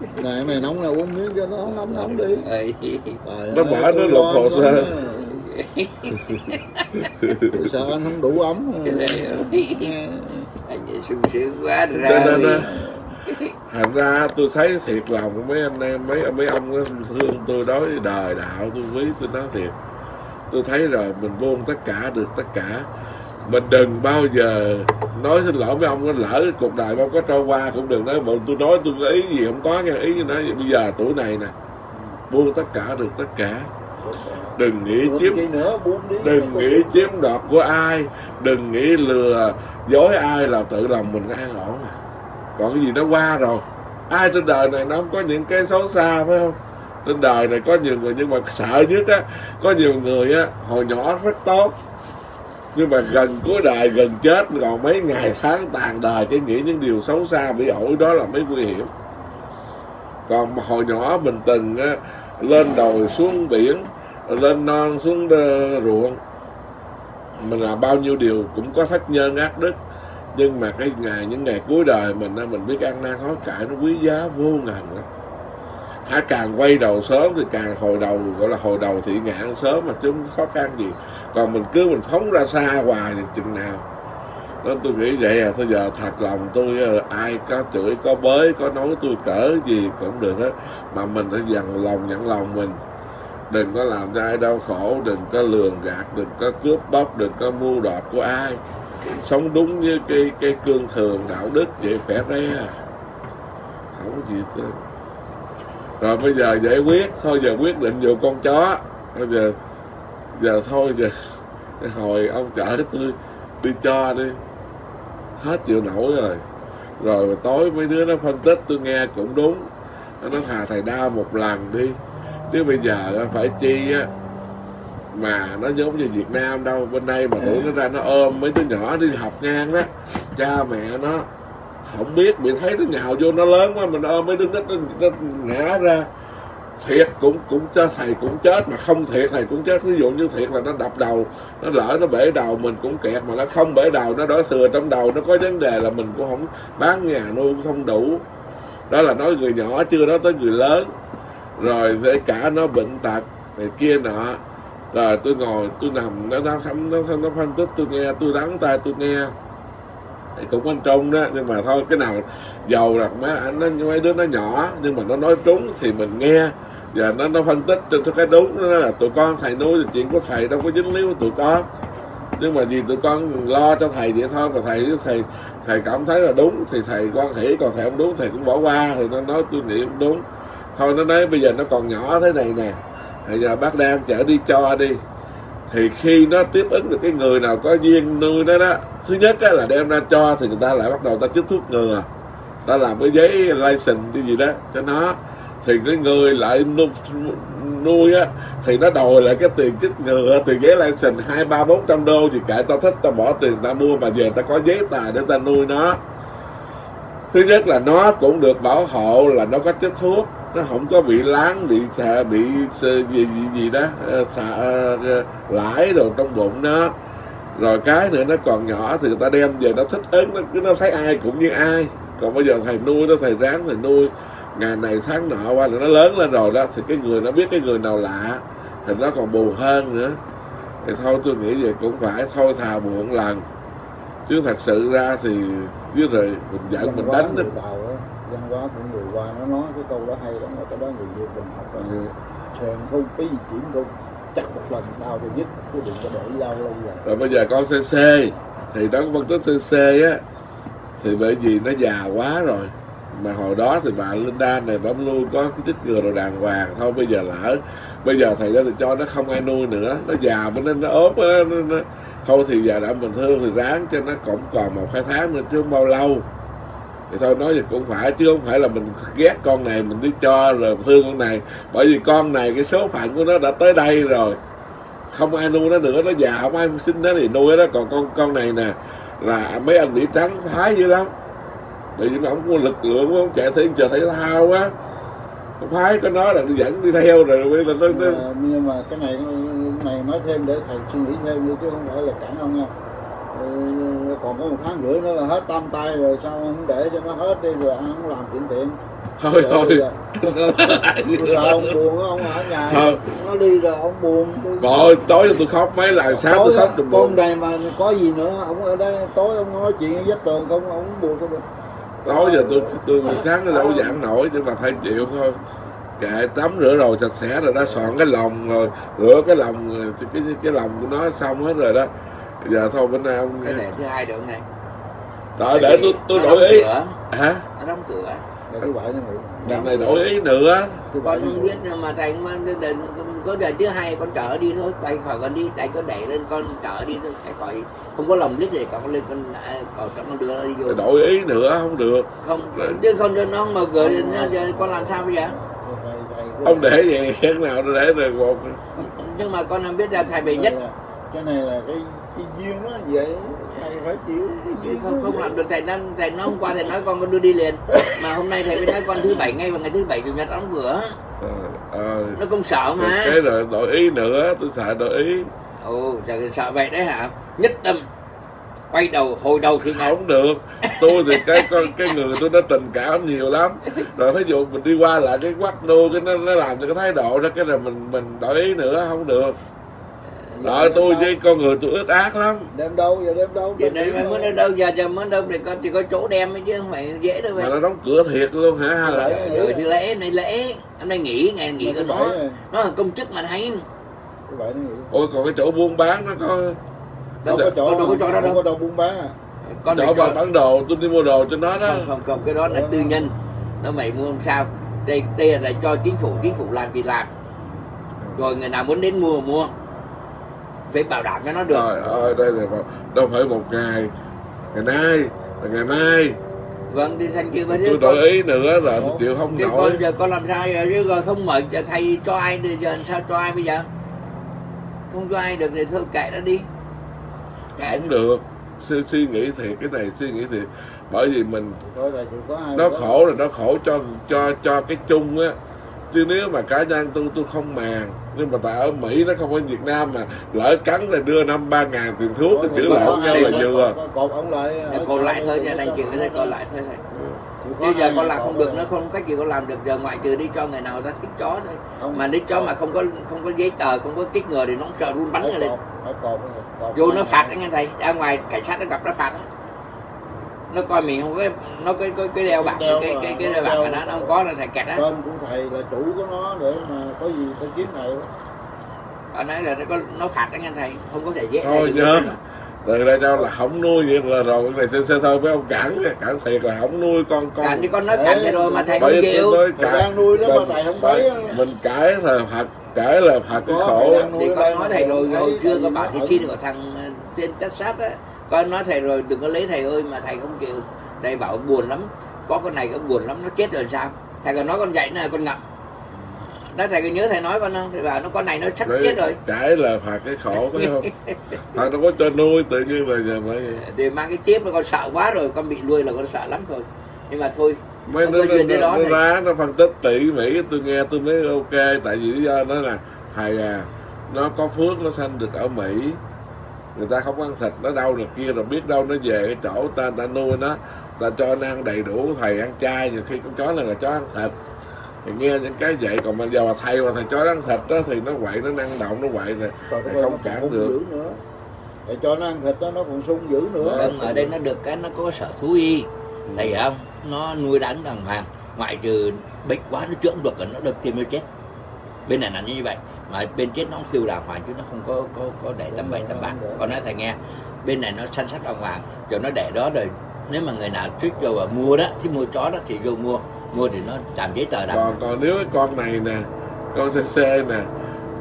Này cái này nóng là uống miếng cho nó nóng đi. Nó mở nó lục hồ sơ. Sao anh không đủ ấm? Anh sung sướng quá ra. Thành ra tôi thấy thiệt lòng của mấy anh em, mấy ông đó, thương tôi đối với đời đạo tôi quý, tôi nói thiệt. Tôi thấy rồi mình buông tất cả được tất cả. Mình đừng bao giờ nói xin lỗi với ông, nó lỡ cuộc đời ông có trôi qua cũng đừng nói bọn tôi nói tôi có ý gì không có nghe, ý như nói bây giờ tuổi này nè buông tất cả được tất cả. Đừng nghĩ chiếm đoạt của ai, đừng nghĩ lừa dối ai, là tự lòng mình an ổn. Còn cái gì nó qua rồi, ai trên đời này nó không có những cái xấu xa phải không? Trên đời này có nhiều người, nhưng mà sợ nhất á, có nhiều người á hồi nhỏ rất tốt, nhưng mà gần cuối đời gần chết còn mấy ngày tháng tàn đời chỉ nghĩ những điều xấu xa bị ổi, đó là mấy nguy hiểm. Còn hồi nhỏ mình từng á, lên đồi xuống biển, lên non xuống ruộng, mình làm bao nhiêu điều cũng có thất nhân ác đức, nhưng mà những ngày cuối đời mình biết ăn năn hối cải nó quý giá vô ngần. Càng quay đầu sớm thì càng hồi đầu, gọi là hồi đầu thị ngạn sớm mà chứ không khó khăn gì. Còn mình cứ mình phóng ra xa hoài thì chừng nào. Nên tôi nghĩ vậy à, bây giờ thật lòng tôi ai có chửi, có bới, có nói tôi cỡ gì cũng được hết. Mà mình phải dằn lòng, nhận lòng mình. Đừng có làm cho ai đau khổ, đừng có lường gạt, đừng có cướp bóc, đừng có mưu đoạt của ai. Sống đúng với cái cương thường đạo đức vậy khỏe ra. Không có gì thế. Rồi bây giờ giải quyết, thôi giờ quyết định vụ con chó. Bây giờ thôi giờ, hồi ông chở tôi đi cho đi, hết chịu nổi rồi. Rồi tối mấy đứa nó phân tích tôi nghe cũng đúng. Nó nói thà thầy đau một lần đi, chứ bây giờ phải chi á. Mà nó giống như Việt Nam đâu, bên đây mà tụi nó ra nó ôm mấy đứa nhỏ đi học ngang đó, cha mẹ nó không biết, bị thấy nó nhào vô nó lớn quá, mình ôm mấy đứa nít nó ngã ra. Thiệt cũng cho thầy cũng chết, mà không thiệt thầy cũng chết. Ví dụ như thiệt là nó đập đầu, nó lỡ nó bể đầu mình cũng kẹt, mà nó không bể đầu, nó đổ thừa trong đầu, nó có vấn đề là mình cũng không bán nhà nuôi cũng không đủ. Đó là nói người nhỏ, chưa nói tới người lớn. Rồi kể cả nó bệnh tật này kia nọ. Rồi tôi ngồi, tôi nằm, nó phân tích tôi nghe, tôi đắng tai tôi nghe thì cũng quan trọng đó. Nhưng mà thôi cái nào giàu rằng mấy đứa nó nhỏ nhưng mà nó nói trúng thì mình nghe. Và nó phân tích trên cái đúng đó là tụi con thầy nuôi thì chuyện của thầy đâu có dính líu của tụi con. Nhưng mà vì tụi con lo cho thầy vậy thôi, mà thầy cảm thấy là đúng thì thầy quan hỷ, còn thầy không đúng thầy cũng bỏ qua. Thì nó nói tôi nghĩ cũng đúng. Thôi nó nói bây giờ nó còn nhỏ thế này nè, bây giờ bác đang chở đi cho đi. Thì khi nó tiếp ứng được cái người nào có duyên nuôi nó đó, thứ nhất là đem ra cho thì người ta lại bắt đầu ta chích thuốc ngừa, ta làm cái giấy license cái gì đó cho nó. Thì cái người lại nuôi á thì nó đòi lại cái tiền chích ngừa, tiền giấy license 200, 300, 400 đô gì cả. Ta thích ta bỏ tiền ta mua mà về ta có giấy tờ để ta nuôi nó. Thứ nhất là nó cũng được bảo hộ là nó có chích thuốc, nó không có bị láng, bị xạ, bị gì đó xạ lãi đồ trong bụng nó. Rồi cái nữa nó còn nhỏ thì người ta đem về nó thích ứng, nó thấy ai cũng như ai. Còn bây giờ thầy nuôi nó, thầy ráng thầy nuôi ngày này tháng nọ qua là nó lớn lên rồi đó, thì cái người nó biết cái người nào lạ thì nó còn buồn hơn nữa. Thì thôi tôi nghĩ vậy cũng phải, thôi thà buồn lần chứ thật sự ra thì với rồi mình giận mình đánh đó. Văn hóa của người qua nó nói cái câu đó hay lắm, mà cái đó người yêu mình học là thèm không tí gì chuyển không, chắc một lần đau thì dứt, chứ đừng có để đau lâu dài. Rồi bây giờ con CC thì đó, con có CC á thì bởi vì nó già quá rồi, mà hồi đó thì bà Linda này bà luôn có cái tích ngừa đồ đàng hoàng. Thôi bây giờ lỡ bây giờ thầy đó thì cho nó không ai nuôi nữa, nó già mà nên nó ốm nó. Thôi thì giờ đã mình thương thì ráng cho nó cũng còn 1-2 tháng nữa chứ không bao lâu. Thì thôi nói gì cũng phải, chứ không phải là mình ghét con này mình đi cho rồi thương con này. Bởi vì con này cái số phận của nó đã tới đây rồi, không ai nuôi nó nữa, nó già không ai sinh nó thì nuôi nó. Còn con này nè là mấy anh Mỹ trắng thái dữ lắm, bởi vì nó không có lực lượng, không chạy thiên chờ thể thao á, không phái có nó là đi dẫn đi theo rồi. Nhưng mà cái này nói thêm để thầy suy nghĩ thêm đi, chứ không phải là cản ông nha. Còn có 1,5 tháng nữa là hết tam tay rồi, sao không để cho nó hết đi rồi ăn không làm chuyện tiệm. Thôi thôi sao ông buồn, ông ở nhà nó đi rồi ông buồn. Rồi tối tôi khóc mấy lần, sáng tôi khóc đừng buồn. Con này mà có gì nữa, ông ở đây tối ông nói chuyện với vách tường không, ông buồn không được. Tối giờ tôi sáng nó đâu giãn nổi, nhưng mà phải chịu thôi. Kệ, tắm rửa rồi sạch sẽ rồi đó, soạn cái lòng rồi rửa cái lòng, cái lòng của nó xong hết rồi đó. Giờ thôi bữa nay ông cái này thứ hai được này. Rồi để tôi đổi ý. Hả? Nó đóng cửa. Đằng này đổi ý nữa. Tôi con không biết mà thầy có đời thứ hai con trở đi thôi, tay khỏi con đi, tay con đẩy lên con trở đi thôi, tay khỏi không có lòng nít gì, con lên con còn con đưa nó đi vô. Đổi ý nữa không được. Không, chứ không cho nó mà gửi lên con làm sao bây giờ? Ông để vậy thế nào nó để rồi một. Nhưng mà con không biết là thầy bị nhất. Cái này là cái duyên nó vậy, thầy phải chịu cái duyên. Không làm được, thầy hôm qua thầy nói con đưa đi liền, mà hôm nay thầy mới nói con thứ Bảy ngay vào ngày thứ Bảy chủ nhật đóng cửa. Nó cũng sợ mà. Cái rồi đổi ý nữa, tôi sợ đổi ý. Ồ, sợ vậy đấy hả? Nhất tâm. quay đầu hồi đầu thì không được. Tôi thì cái người tôi nó tình cảm nhiều lắm rồi, thí dụ mình đi qua lại cái quắc đô cái nó làm cho cái thái độ ra cái là mình đổi ý nữa không được. Đợi tôi với con người tôi ướt ác lắm. Đem đâu giờ, đem đâu giờ, đem mới đâu giờ, giờ mới đâu thì con chỉ có chỗ đem ấy chứ không phải dễ đâu. Mà nó đóng cửa thiệt luôn hả? Hay là ừ, thì lễ này lễ hôm nay nghỉ, ngày nghỉ của nó là công chức mà thấy. Ôi còn cái chỗ buôn bán nó có đâu, có chỗ đâu, có chỗ buôn bán à? Con chỗ mà bán đồ, tôi đi mua đồ cho nó đó. Không cái đó là tư nhân, nó mày mua không sao. Đây là cho chính phủ làm gì làm, rồi người nào muốn đến mua mua, phải bảo đảm cho nó được. Trời ơi, đây là đâu phải một ngày, ngày nay là ngày mai. Vâng, thì xanh chưa phải tôi đổi ý nữa là tôi chịu không nổi. Con giờ con làm sao rồi, không mời thầy cho ai thì giờ làm sao cho ai bây giờ? Không cho ai được thì thôi kệ nó đi. Kệ không được, suy nghĩ thiệt cái này, suy nghĩ thiệt. Bởi vì mình nó khổ rồi, nó khổ cho cái chung á. Chứ nếu mà cá nhân tôi không màng, nhưng mà tại ở Mỹ nó không có Việt Nam mà lỡ cắn là đưa 5-3 ngàn tiền thuốc để chữa lộn nhau là vừa. Còn lại thôi, đành chuyện nó còn lại thôi. Bây giờ con làm không được, nó không cách gì con làm được giờ, ngoại trừ đi cho người nào ta thích chó thôi. Mà đi chó mà không có giấy tờ, không có kích ngờ thì nó sợ run bắn lên. Vô nó phạt đó nghe thầy, ra ngoài cảnh sát nó gặp nó phạt đó. Nó coi mình không có, nó cái đeo bạc, cái đeo bạc mà nó không có là thầy kẹt á. Tên của thầy là chủ của nó để mà có gì tao kiếm thầy đó. Ở nói là nó phạt đó nghe thầy, không có thể dễ. Thôi nhớ, từ đây cho là không nuôi vậy là rồi, cái này xe thôi với ông cản thiệt là không nuôi con. Cản thì con nói cản vậy rồi mà thầy không chịu. Thầy đang nuôi đó mà thầy không thấy. Mình cãi là phạt, cãi là phạt cái khổ. Thì con nói thầy rồi, hồi trưa con bảo cái chi của thằng tên Texas á. Con nói thầy rồi đừng có lấy thầy ơi mà thầy không chịu. Thầy bảo buồn lắm, có con này cũng buồn lắm, nó chết rồi sao? Thầy còn nói con dạy nè, con ngậm. Đó thầy có nhớ thầy nói con không? Thầy bảo nó con này nó sắp chết rồi. Cái là phạt cái khổ phải không? Thầy nó có cho nuôi tự nhiên về nhà mới. Để mang cái chip nó con sợ quá rồi, con bị nuôi là con sợ lắm thôi. Nhưng mà thôi. Mấy nó lá nó phân tích tỉ mỉ tôi nghe tôi mới ok, tại vì lý do nó là thầy à, nó có phước nó sanh được ở Mỹ. Người ta không ăn thịt nó đâu rồi kia, rồi biết đâu nó về cái chỗ ta nuôi nó, ta cho nó ăn đầy đủ, thầy ăn chay, nhiều khi con chó này là chó ăn thịt. Thì nghe những cái vậy, còn bây giờ mà thầy chó nó ăn thịt đó thì nó quậy, nó năng động, nó quậy thì không cản được. Thầy cho nó ăn thịt đó nó còn sung dữ nữa. Ở đây nó được cái nó có sở thú y, thầy không? Nó nuôi đắng đàng hoàng, ngoại trừ bệnh quá nó chữa không được, nó đập tim nó chết. Bên này là như vậy. Mà bên chết nó không siêu đàng hoàng chứ nó không có để tấm bậy tấm bạc. Con nói thầy nghe, bên này nó săn sóc đàng hoàng rồi nó để đó, rồi nếu mà người nào trích vô và mua đó, chứ mua chó đó thì vô mua thì nó làm giấy tờ. Còn nếu cái con này nè, con CC nè,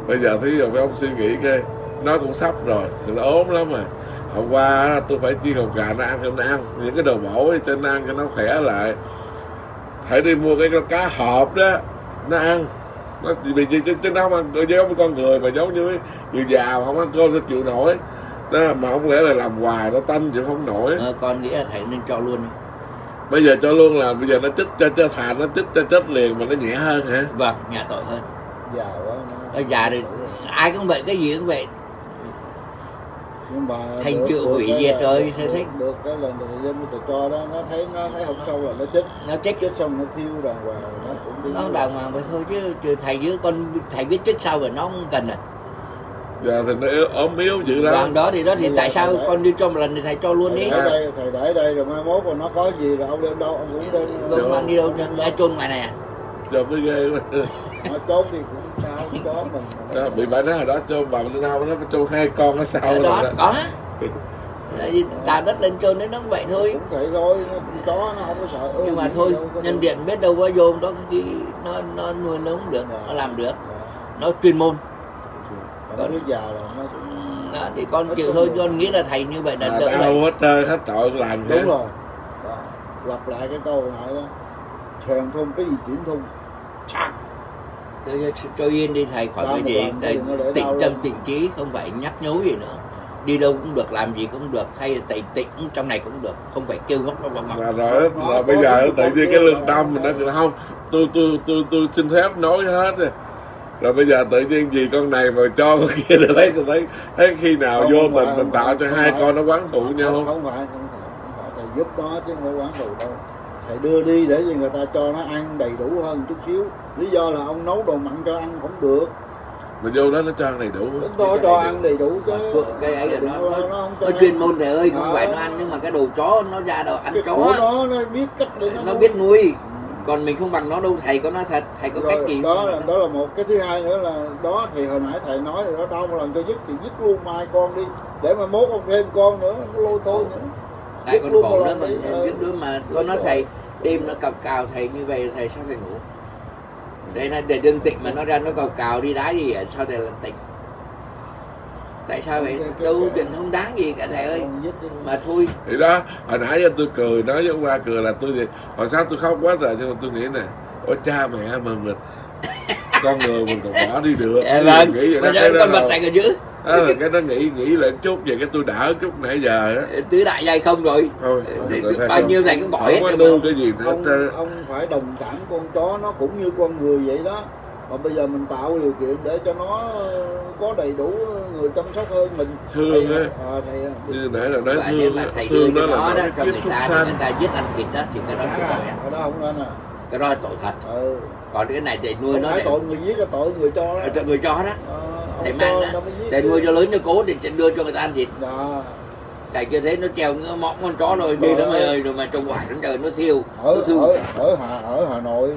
bây giờ thí dụ mấy ông suy nghĩ cái nó cũng sắp rồi thì nó ốm lắm rồi. Hôm qua tôi phải chiên hột gà nó ăn cho nó ăn những cái đồ bổ cho nó ăn cho nó khỏe lại. Hãy đi mua cái cá hộp đó nó ăn. Nó vì chứ nó không ăn giống con người mà giống như người già mà không ăn cơm nó chịu nổi đó, mà không lẽ là làm hoài nó tanh chịu không nổi. Con nghĩ là thầy nên cho luôn. Bây giờ cho luôn là bây giờ nó chích cho thàn, nó chích cho chết liền mà nó nhẹ hơn hả? Vâng, nhà tội hơn. Già quá. Nó già thì ai cũng vậy, cái gì cũng vậy. Thầy chưa hủy diệt rồi sao thích được cái lần đầu tiên tôi cho đó, nó thấy không xong rồi nó chết, nó chết xong nó thiêu đàng hoàng rồi, nó cũng đi nó đàng hoàng vậy thôi chứ trừ thầy với con thầy biết chết sau rồi nó không cần rồi. Dạ thì nó ốm yếu dữ lắm. Còn đó thì tại sao con đi cho một lần thì thầy cho luôn đi. Thầy để đây rồi mai mốt rồi nó có gì rồi ông đem đâu ông cũng đem. Con mang đi đâu ra chôn ngoài này à? Trời mới ghê quá. Nó chốt thì cũng sao cũng có mình. Đó, bị bà nó hồi đó chôn bà mình đâu, nó chôn 2 con nó sao đó, rồi đó. Có tà đất lên trơn đấy nó cũng vậy thôi. Cũng vậy thôi, nó cũng chó nó không có sợ. Nhưng mà thôi, nhân điện biết đâu có vô đó thì nó nuôi nó cũng được, nó làm được. Nó chuyên môn. Còn nó già là nó cũng... Đó, thì con chịu thôi, con nghĩ là thầy như vậy là được. Đâu hết trơn, hết trọi làm. Đúng rồi. Lặp lại cái câu này đó. Thèm thôn cái gì chuyển thôn chắc cho yên đi thầy, khỏi cái gì tịnh tâm tịnh trí, không phải nhắc nhố gì nữa, đi đâu cũng được, làm gì cũng được, hay là tịnh tịnh trong này cũng được, không phải kêu gốc nó bằng mặt rồi. Là bây giờ tự nhiên cái lương tâm mình nó không tôi xin phép nói hết rồi, Rồi bây giờ tự nhiên gì con này mà cho con kia để lấy, thấy khi nào không, vô không mình tạo cho hai con nó quán thù nhau không? Không phải thầy giúp đó chứ không phải quán thù đâu. Thầy đưa đi để gì người ta cho nó ăn đầy đủ hơn chút xíu. Lý do là ông nấu đồ mặn cho ăn không được. Mình vô đó nó cho ăn đầy đủ. Nó cho ăn đầy đủ chứ. Cái ấy là nó chuyên môn thầy ơi, không phải nó ăn nhưng mà cái đồ chó nó ra đồ ăn chó. Nó biết cách để nó biết nuôi. Còn mình không bằng nó đâu thầy, có nói thật thầy có cách gì đó là một cái. Thứ hai nữa là đó thì hồi nãy thầy nói rồi đó, tao một lần cho dứt thì dứt luôn mai con đi để mà mốt ông thêm con nữa nó lôi thôi nữa. Tại con cổ đó mình dứt đứa mà có nói thầy đêm nó cọc cào thầy như vậy thầy sao thầy ngủ đây là để đương tịnh mà nó ra nó cọc cào đi đá gì vậy? Sao thầy là tịnh? Tại sao vậy? Đâu trình không đáng gì cả thầy ơi. Mà thôi. Thì đó, hồi nãy tôi cười, nói với ông ba cười là tôi hồi sáng tôi khóc quá rồi, nhưng mà tôi nghĩ nè, ôi cha mẹ mà mình con người mình còn bỏ đi được. Vâng, mà giờ con bật này còn giữ. Cái nó nghĩ lại chút về cái tôi đỡ chút nãy giờ á. Tứ đại giai không rồi. Thôi, bao nhiêu này cũng bỏ hết. Ông phải đồng cảm con chó nó cũng như con người vậy đó. Mà bây giờ mình tạo điều kiện để cho nó có đầy đủ người chăm sóc hơn mình. Thương á, như nãy là nói thương á, thương đó là nói cái kiếp súc sanh. Người ta giết ăn thịt đó thì cái đó không nên. Cái đó không nên à. Cái đó là tội thật. Còn cái này thì nuôi nó để tội người giết, cái tội người cho đó. Người cho đó. Để mang đó, để nuôi cho lớn nó cố để đưa cho người ta ăn thịt. Tại như thế nó treo nó móc con chó rồi đi nó ơi, rồi mà trong hoài nó trời nó thiêu. Ở Hà Nội,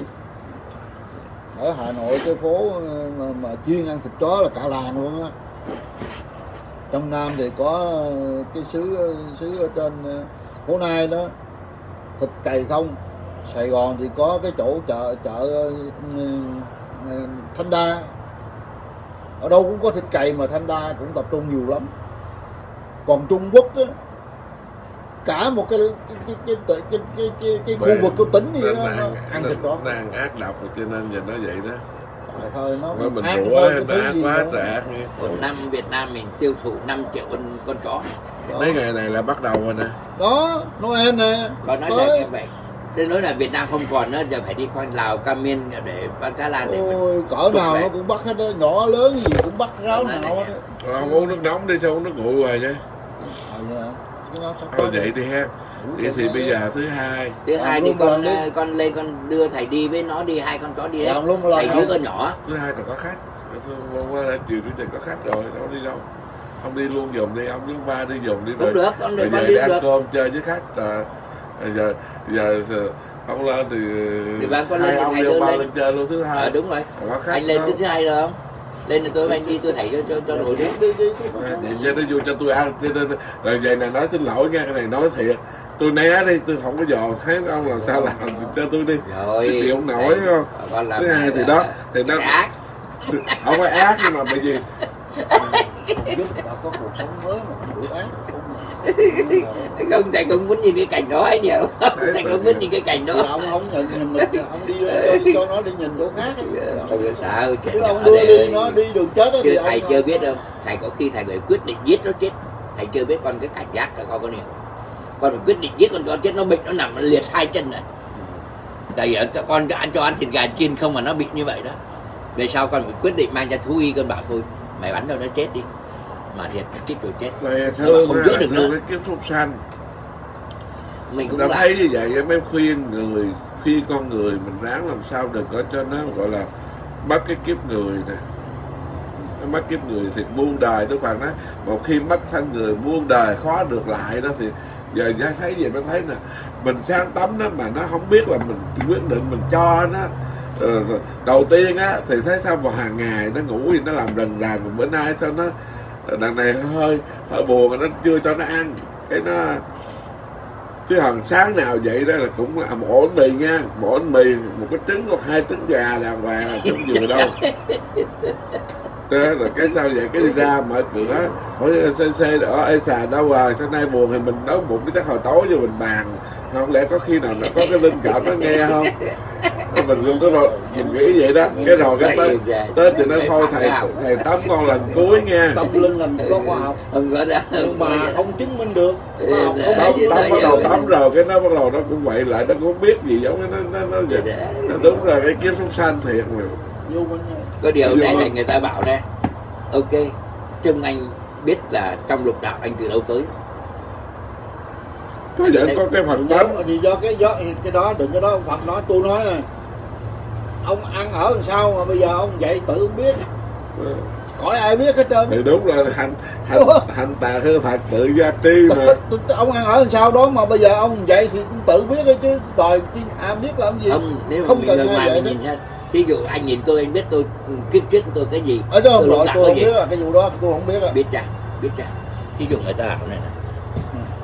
ở Hà Nội cái phố mà chuyên ăn thịt chó là cả làng luôn á. Trong Nam thì có cái xứ ở trên Phố Nai đó, thịt cày không. Sài Gòn thì có cái chỗ chợ Thanh Đa, ở đâu cũng có thịt cày mà Thanh Đa cũng tập trung nhiều lắm. Còn Trung Quốc á, cả một cái khu vực của tỉnh gì đó ăn thịt chó đang ác độc, cho nên giờ nó vậy đó. Thôi nó mình ác quá trời ác. Một năm Việt Nam mình tiêu thụ 5 triệu con chó. Mấy ngày này là bắt đầu rồi nè. Đó, Noel nè. Còn nói về cái vậy. Đến nói là Việt Nam không còn nữa, giờ phải đi qua Lào, Campuchia để bán Thái Lan để mình. Cỡ nào nó cũng bắt hết đó, nhỏ lớn gì cũng bắt ráo nào. Không uống nước nóng đi, sao uống nước nguội hoài vậy? Thôi vậy đi ha. Vậy thì bây giờ thứ hai thì con lên con đưa thầy đi với nó đi, hai con chó đi hết. Thầy dưới con nhỏ. Thứ hai rồi có khách. Chiều chủ nhật có khách rồi, đâu đi đâu. Ông đi luôn dùm đi, ông với ba đi dùm đi. Cũng được, con đi con đi được. Ăn cơm chơi với khách. Giờ ông lên thì hai ông đi ba lên chơi luôn thứ hai. Đúng rồi. Anh lên thứ hai rồi không? Lên là tôi mang đi tôi thầy cho nội đi. Vậy nó vô cho tôi ăn. Rồi vậy này nói xin lỗi nha, cái này nói thiệt. Tôi né đi, tôi không có dò thấy ông làm sao làm thì cho tôi đi. Tôi chịu không nổi không? Thứ hai thì đó, thì nó không phải ác nhưng mà bởi vì có cuộc sống mới mà không đủ ác. Không, thầy không muốn nhìn cái cảnh đó ấy nhiều. Thầy không muốn nhìn cái cảnh đó. Ông không nhìn mình, ông đi cho nó đi nhìn chỗ khác ấy. Không sợ, ông đưa đi nó đi đường chết ấy. Thầy chưa biết đâu, thầy có khi thầy quyết định giết nó chết. Thầy chưa biết con cái cảnh giác cho con này. Con quyết định giết con chó chết nó bệnh, nó nằm nó liệt hai chân này. Tại giờ con cho ăn thịt gà chiên không mà nó bị như vậy đó. Về sau con phải quyết định mang cho thú y, con bảo thôi mày bắn đâu nó chết đi. Mà thiệt chết rồi chết. Thương không giữ được cái kiếp súc sanh. Mình cũng đã thấy như vậy mới khuyên người, khi con người mình ráng làm sao đừng có cho nó gọi là mất cái kiếp người nè. Mất kiếp người thì muôn đời, Đức Phật nói một khi mất thân người muôn đời khó được lại đó. Thì giờ thấy vậy mới thấy nè, mình sang tắm nó mà nó không biết là mình quyết định mình cho nó. Đầu tiên á thì thấy sao vào hàng ngày nó ngủ thì nó làm rần ràng, bữa nay sao nó đằng này hơi buồn mà nó chưa cho nó ăn cái nó. Chứ hằng sáng nào vậy đó là cũng là một ổ mì nha, một ổ mì, một cái trứng hoặc hai trứng gà đàng hoàng là cũng vừa đâu. Rồi cái sao vậy, cái đi ra mở cửa hỏi xe đỏ ê xà đâu rồi, sau nay buồn thì mình nấu bụng cái chắc hồi tối cho mình bàn. Không lẽ có khi nào nó có cái linh cảm nó nghe không? Mình luôn tới mình nghĩ vậy đó. Cái rồi cái tới thì nó thôi thầy tắm con lần cuối nha. Tắm lưng làm có khoa học nhưng mà không chứng minh được. Tắm bắt đầu tắm rồi cái nó bắt đầu nó cũng quậy lại, nó cũng biết gì giống cái nó đúng rồi, cái kiếp súc sanh thiệt mà. Có điều đây là người ta bảo đây, ok, trâm anh biết là trong lục đạo anh từ đâu tới. Có vậy có cái phần đó thì do cái đó đừng cái đó ông Phật nói, tôi nói nè, ông ăn ở làm sao mà bây giờ ông vậy tự ông biết, khỏi ai biết hết trơn. Thì đúng rồi, hành tà hư Phật tự gia tri mà. Ông ăn ở làm sao đó mà bây giờ ông vậy thì cũng tự biết thôi chứ đòi thiên hạ biết làm gì. Không cần ai vậy hết. Ví dụ anh nhìn tôi anh biết tôi kiếp trước của tôi cái gì. Ở đó tôi không biết là cái vụ đó tôi không biết. Biết ra, biết ra. Ví dụ người ta làm này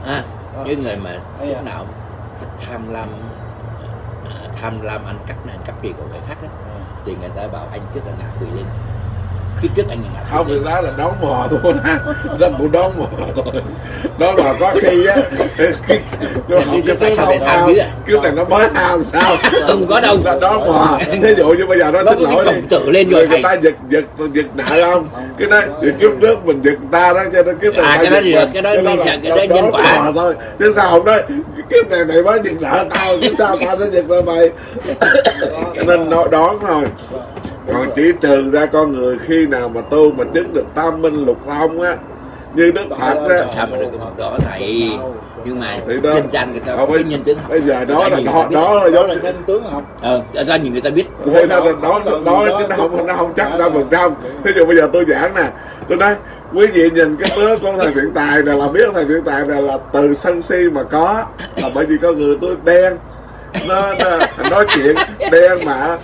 nè, những người mà lúc nào tham lam ăn cắp này ăn cắp gì của người khác đó, thì người ta bảo anh trước là ngạ quỷ linh. Trước anh ngạ không được đó là đón mò thôi nè, đó cũng đón mò thôi. Đó là có khi á, nó không cho tới đâu tham, trước này nó mới tham sao? Không có đâu. Là đón mò. Thí dụ như bây giờ nó xin lỗi đi, người ta giật nợ không? Cái đó kiếp trước mình giật người ta đó, cho nên kiếp này ta giật cái đó là đón mò thôi. Chứ sao không nói kiếp này mày mới giật nợ tao, chứ sao tao sẽ giật lại mày? Nên nó đón rồi. Còn chỉ trừ ra con người khi nào mà tu mà chứng được tam minh lục thông á, như Đức Phật á. Sao mà được cái Phật đó thầy? Nhưng mà trên tranh người ta không biết nhân tướng học. Bây giờ đó là đó là nhân tướng học. Ra nhiều người ta biết. Thế nên là đó chứ nó không chắc 100%. Thế giờ bây giờ tôi giảng nè, tôi nói quý vị nhìn cái tướng của thầy Thiện Tài này là biết thầy Thiện Tài này là từ sân si mà có, là bởi vì con người tôi đen. Nó nói chuyện đen mà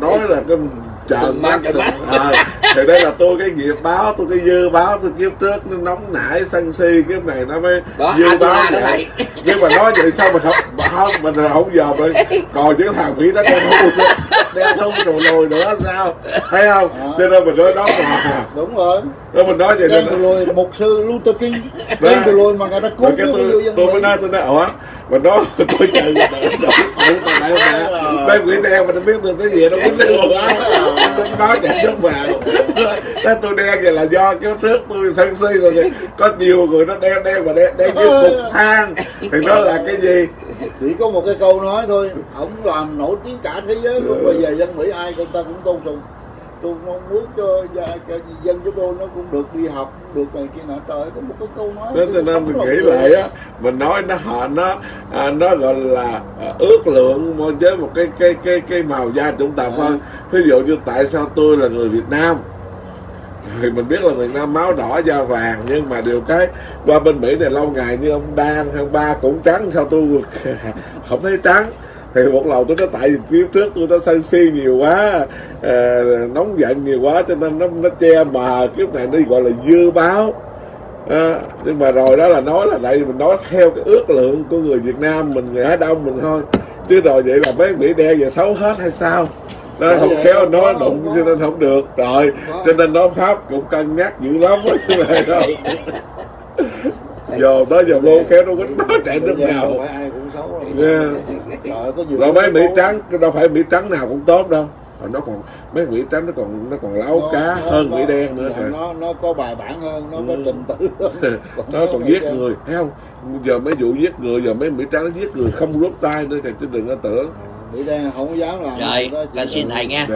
nói là cái trận mắt thì đây là tôi cái nghiệp báo, tôi cái dư báo, tôi kiếp trước nó nóng nảy sân si, kiếp này nó mới đó, dư báo vậy. Nhưng mà nói vậy sao mà không mình là không giờ mình còn những thằng quỷ nó đen không, đen không rồi lùi nữa sao, thấy không? Cho nên mình nói đó là đúng rồi. Rồi mình nói vậy nên rồi mục sư Luther King đen từ lùi mà người ta cứu tôi mới nói, tôi nói ủa mà đó tôi trừ mấy quỷ đen mà nó biết tôi cái gì đâu biết đâu quá nói chạy nước vào. Tôi đen vậy là do cái trước tôi sân si rồi, có nhiều người nó đen mà đen như cục than thì nó là cái gì? Chỉ có một cái câu nói thôi, ổng làm nổi tiếng cả thế giới luôn. Bây giờ dân Mỹ ai người ta cũng tôn sùng. Tôi mong muốn cho dân chúng tôi nó cũng được đi học, được này kia nọ. Trời ơi, có một cái câu nói nên từ nên mình nghĩ lại á, mình nói nó gọi là ước lượng với một cái màu da chúng ta thôi. Ví dụ như tại sao tôi là người Việt Nam thì mình biết là người Việt Nam máu đỏ da vàng, nhưng mà điều cái qua bên Mỹ này lâu ngày như ông Dan ông Ba cũng trắng, sao tôi không thấy trắng? Thì một lần tôi nói tại vì kiếp trước tôi đã sân si nhiều quá, nóng giận nhiều quá cho nên nó che mờ, kiếp này nó gọi là dư báo. Nhưng mà rồi đó là nói là tại mình nói theo cái ước lượng của người Việt Nam mình, người Á Đông mình thôi. Chứ rồi vậy là mấy bị đen và xấu hết hay sao? Nó không khéo nói đụng cho nên không được rồi. Cho nên nói Pháp cũng cân nhắc dữ lắm chứ này đâu. Giờ tới giờ luôn khéo nó quýnh nó chạy nước nào. Rồi mấy Mỹ trắng đâu phải Mỹ trắng nào cũng tốt đâu, nó còn mấy Mỹ trắng nó còn láo cá hơn Mỹ đen nữa kìa. Nó có bài bản hơn, nó có trình tự hơn. Nó còn giết người, thấy không? Giờ mấy vụ giết người, giờ mấy Mỹ trắng nó giết người không rút tay nữa kìa, chứ đừng có tưởng. Mỹ đen không dám làm. Rồi, xin thầy nghe.